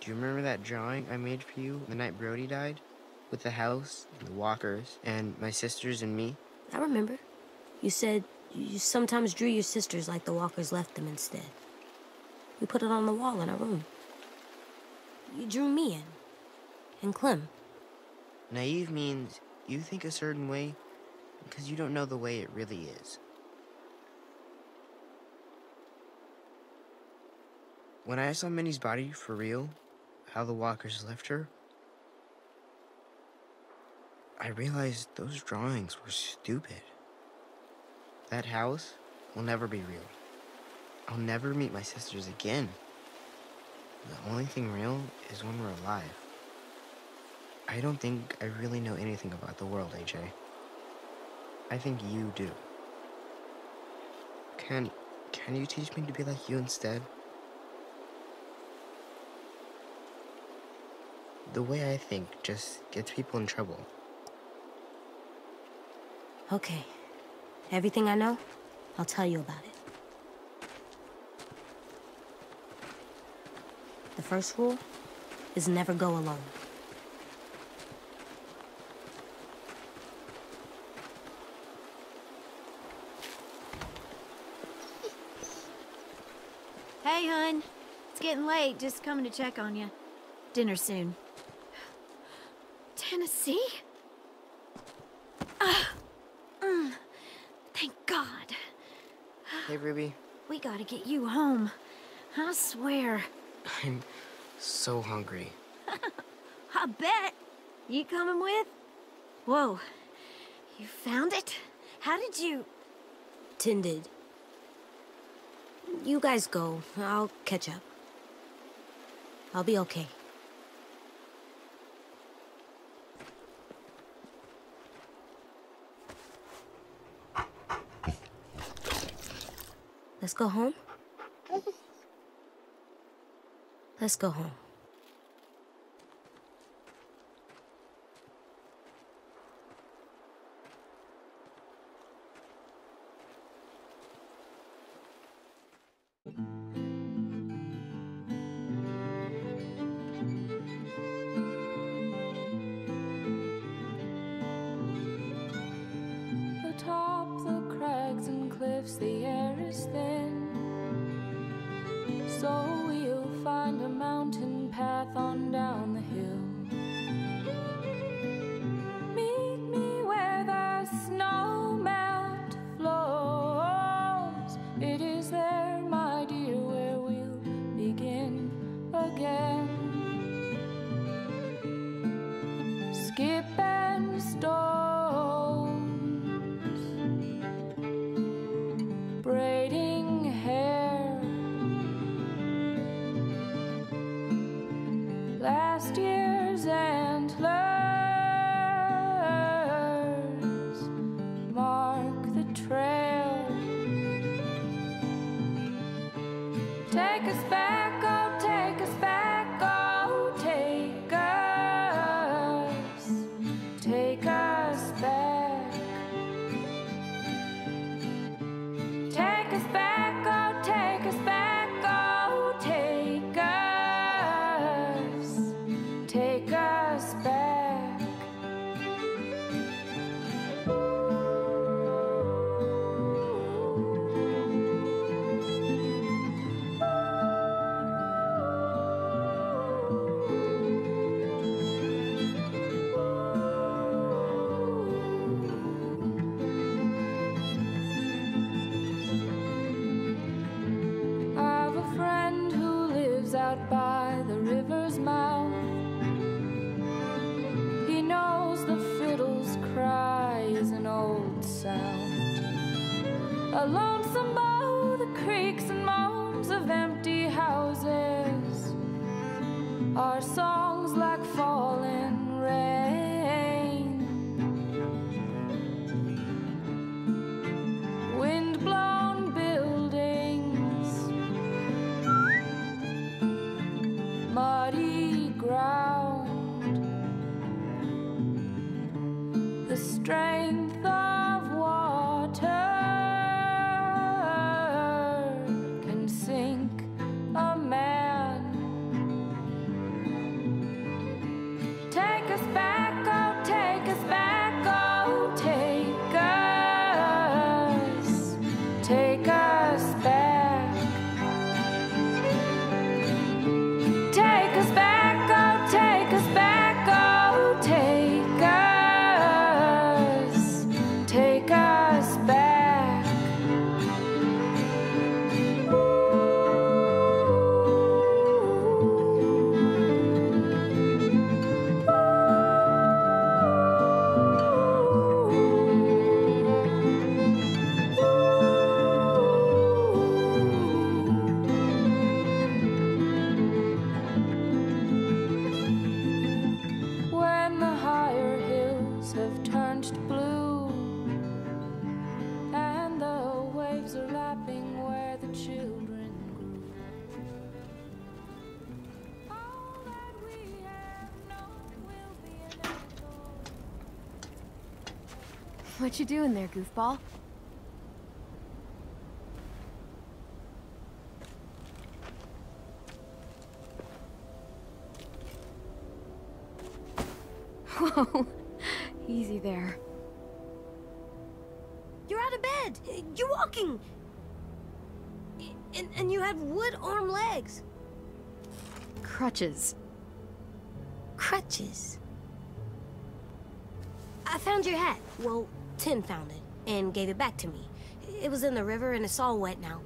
Do you remember that drawing I made for you the night Brody died? With the house, and the walkers, and my sisters and me? I remember. You said you sometimes drew your sisters like the walkers left them instead. We put it on the wall in our room. You drew me in. And Clem. Naive means you think a certain way because you don't know the way it really is. When I saw Minnie's body for real, how the walkers left her, I realized those drawings were stupid. That house will never be real. I'll never meet my sisters again. The only thing real is when we're alive. I don't think I really know anything about the world, A J. I think you do. Can, can you teach me to be like you instead? The way I think just gets people in trouble. Okay. Everything I know, I'll tell you about it. The first rule is never go alone. Hey, hun. It's getting late. Just coming to check on you. Dinner soon. Tennessee? Uh, mm, thank God. Hey, Ruby. We gotta get you home. I swear. I'm so hungry. I bet. You coming with? Whoa. You found it? How did you... Tenn did. You guys go. I'll catch up. I'll be okay. Let's go home. Let's go home. Atop the crags and cliffs, the air is thin, so you'll find a mountain path on down the hill. Meet me where the snow melt flows. It is there, my dear, where we'll begin again. Skip and stop. Last year Take us back, oh, take us back, oh, take us, take us back. Take us back, oh, take us back, oh, take us, take us back. I've a friend who lives out by the river's mouth. He knows the fiddle's cry is an old sound, a lonesome bow that creaks and moans of empty houses. Our songs like falling rain, wind-blown buildings, muddy ground, the strength of water can sink a man. Take us back, oh, take us back, oh, take us, take us back. Take us back, oh, take us back, oh, take us, take us back. When the higher hills have turned blue and the waves are lapping where the children grew, all that we have known will be an echo. What you doing there, goofball? Whoa, easy there. You're out of bed. You're walking. And, and you have wood arm legs. Crutches. Crutches. I found your hat. Well, Tim found it and gave it back to me. It was in the river and it's all wet now.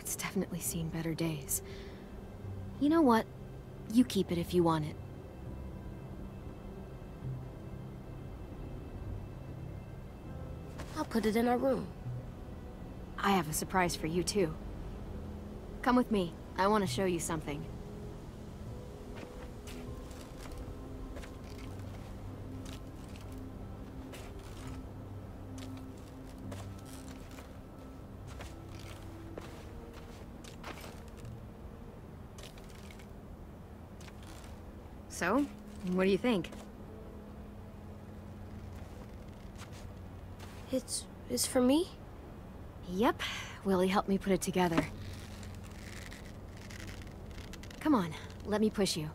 It's definitely seen better days. You know what? You keep it if you want it. I'll put it in our room. I have a surprise for you, too. Come with me. I want to show you something. So, what do you think? It's... it's for me? Yep. Willie helped me put it together. Come on, let me push you.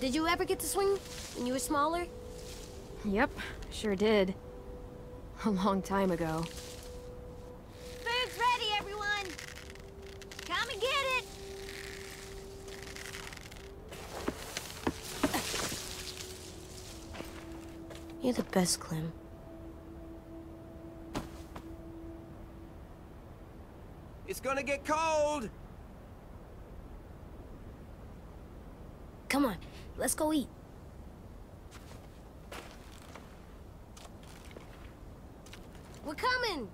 Did you ever get to swing when you were smaller? Yep, sure did. A long time ago. Food's ready, everyone! Come and get it! You're the best, Clem. It's gonna get cold! Come on, let's go eat. We're coming!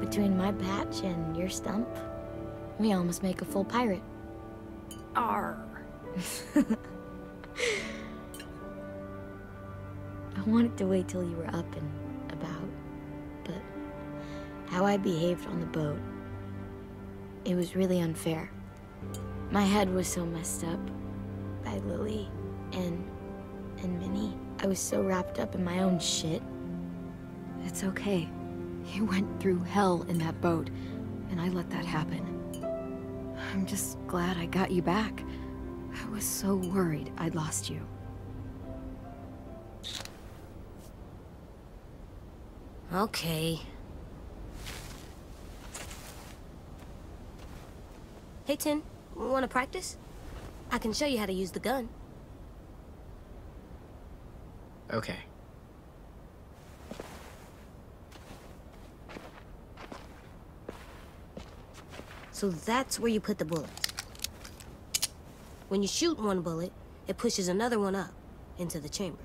Between my patch and your stump, we almost make a full pirate. Arr! I wanted to wait till you were up and about, but how I behaved on the boat, it was really unfair. My head was so messed up by Lily and and Minnie. I was so wrapped up in my own shit. It's okay. You went through hell in that boat, and I let that happen. I'm just glad I got you back. I was so worried I'd lost you. Okay. Hey, Tenn, wanna practice? I can show you how to use the gun. Okay. So that's where you put the bullets. When you shoot one bullet, it pushes another one up into the chamber.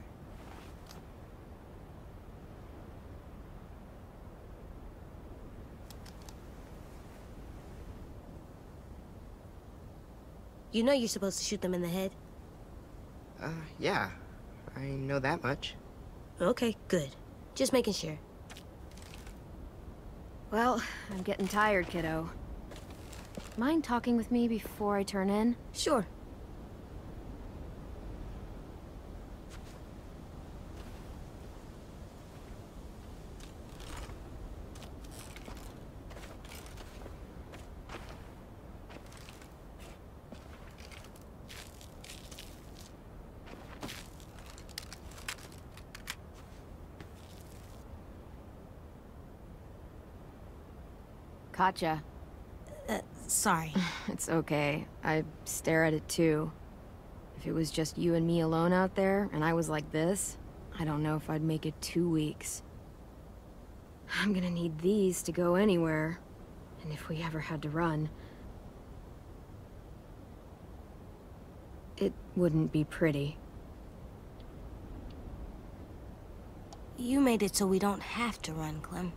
You know you're supposed to shoot them in the head? Uh, yeah. I know that much. Okay, good. Just making sure. Well, I'm getting tired, kiddo. Mind talking with me before I turn in? Sure. Gotcha. Sorry. It's okay. I stare at it too. If it was just you and me alone out there, and I was like this, I don't know if I'd make it two weeks. I'm gonna need these to go anywhere. And if we ever had to run, it wouldn't be pretty. You made it so we don't have to run, Clem.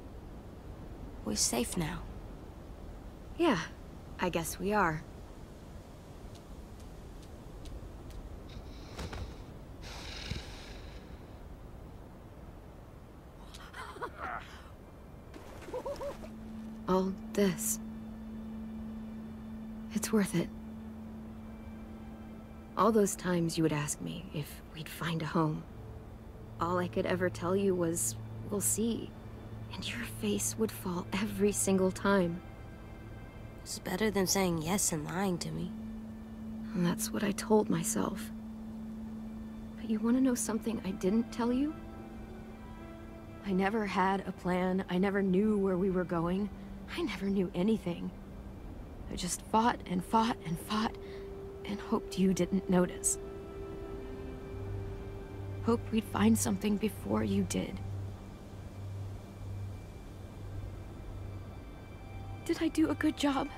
We're safe now. Yeah. I guess we are. all this. It's worth it. All those times you would ask me if we'd find a home. All I could ever tell you was, we'll see. And your face would fall every single time. It's better than saying yes and lying to me. And that's what I told myself. But you want to know something I didn't tell you? I never had a plan. I never knew where we were going. I never knew anything. I just fought and fought and fought and hoped you didn't notice. Hoped we'd find something before you did. Did I do a good job?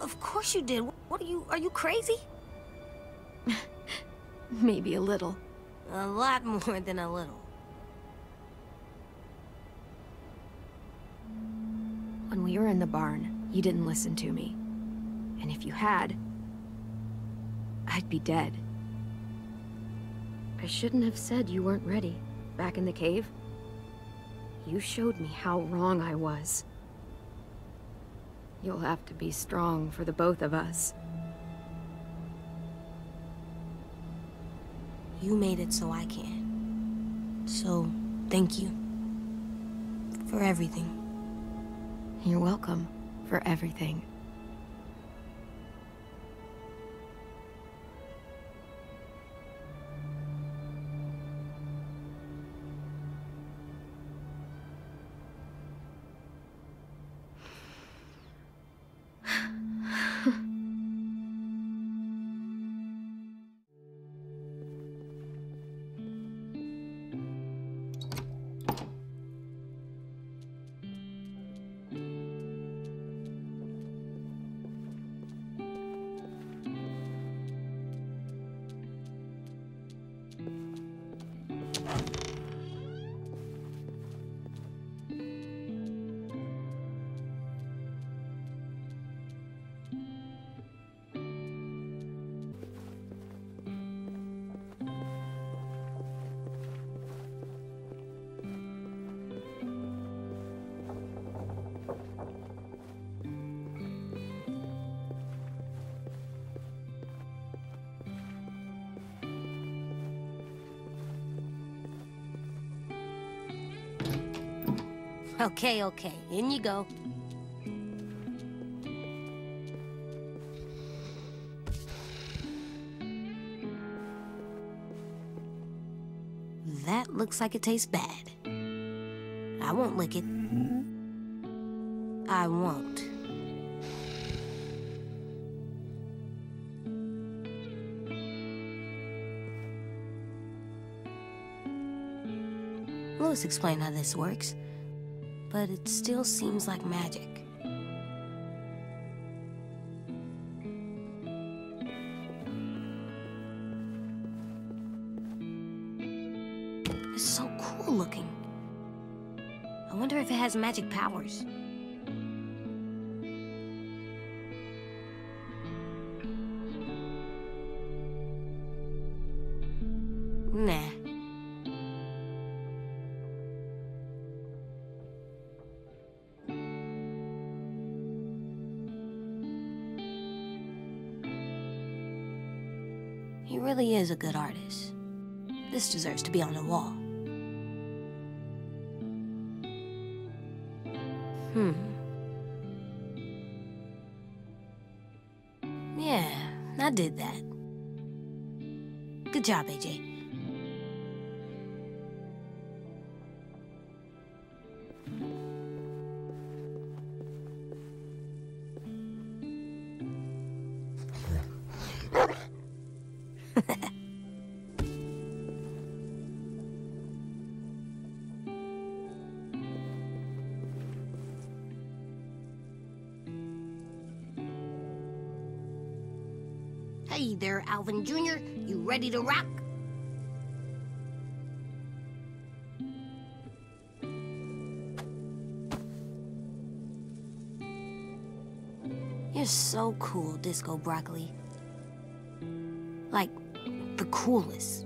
Of course you did. What are you, are you crazy? Maybe a little. A lot more than a little. When we were in the barn, you didn't listen to me. And if you had, I'd be dead. I shouldn't have said you weren't ready, back in the cave. You showed me how wrong I was. You'll have to be strong for the both of us. You made it so I can. So, thank you. For everything. You're welcome for everything. Okay, okay, in you go. That looks like it tastes bad. I won't lick it. I won't. Lewis explained how this works. But it still seems like magic. It's so cool looking. I wonder if it has magic powers. Nah. He is a good artist. This deserves to be on the wall. Hmm. Yeah, I did that. Good job, A J. Hey there, Alvin Junior You ready to rock? You're so cool, Disco Broccoli. Like, the coolest.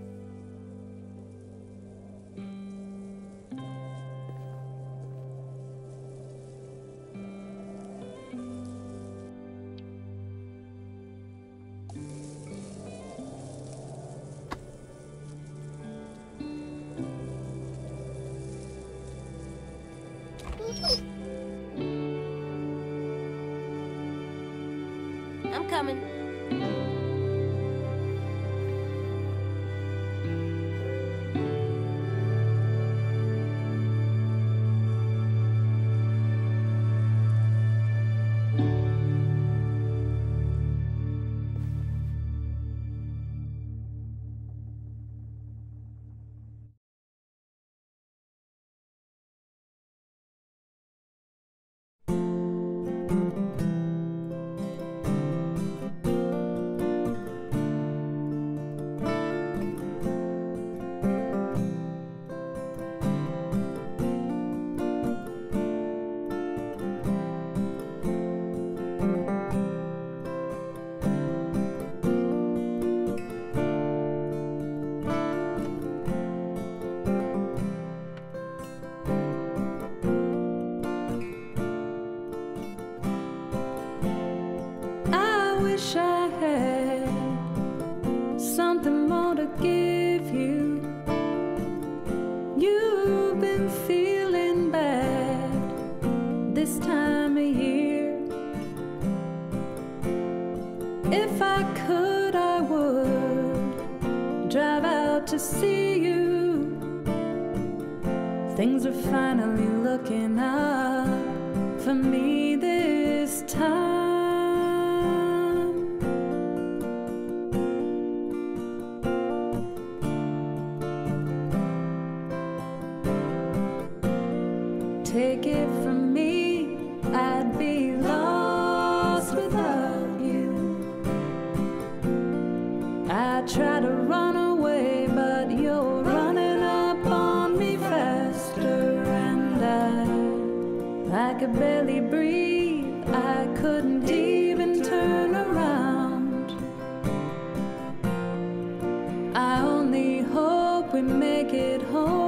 I only hope we make it home.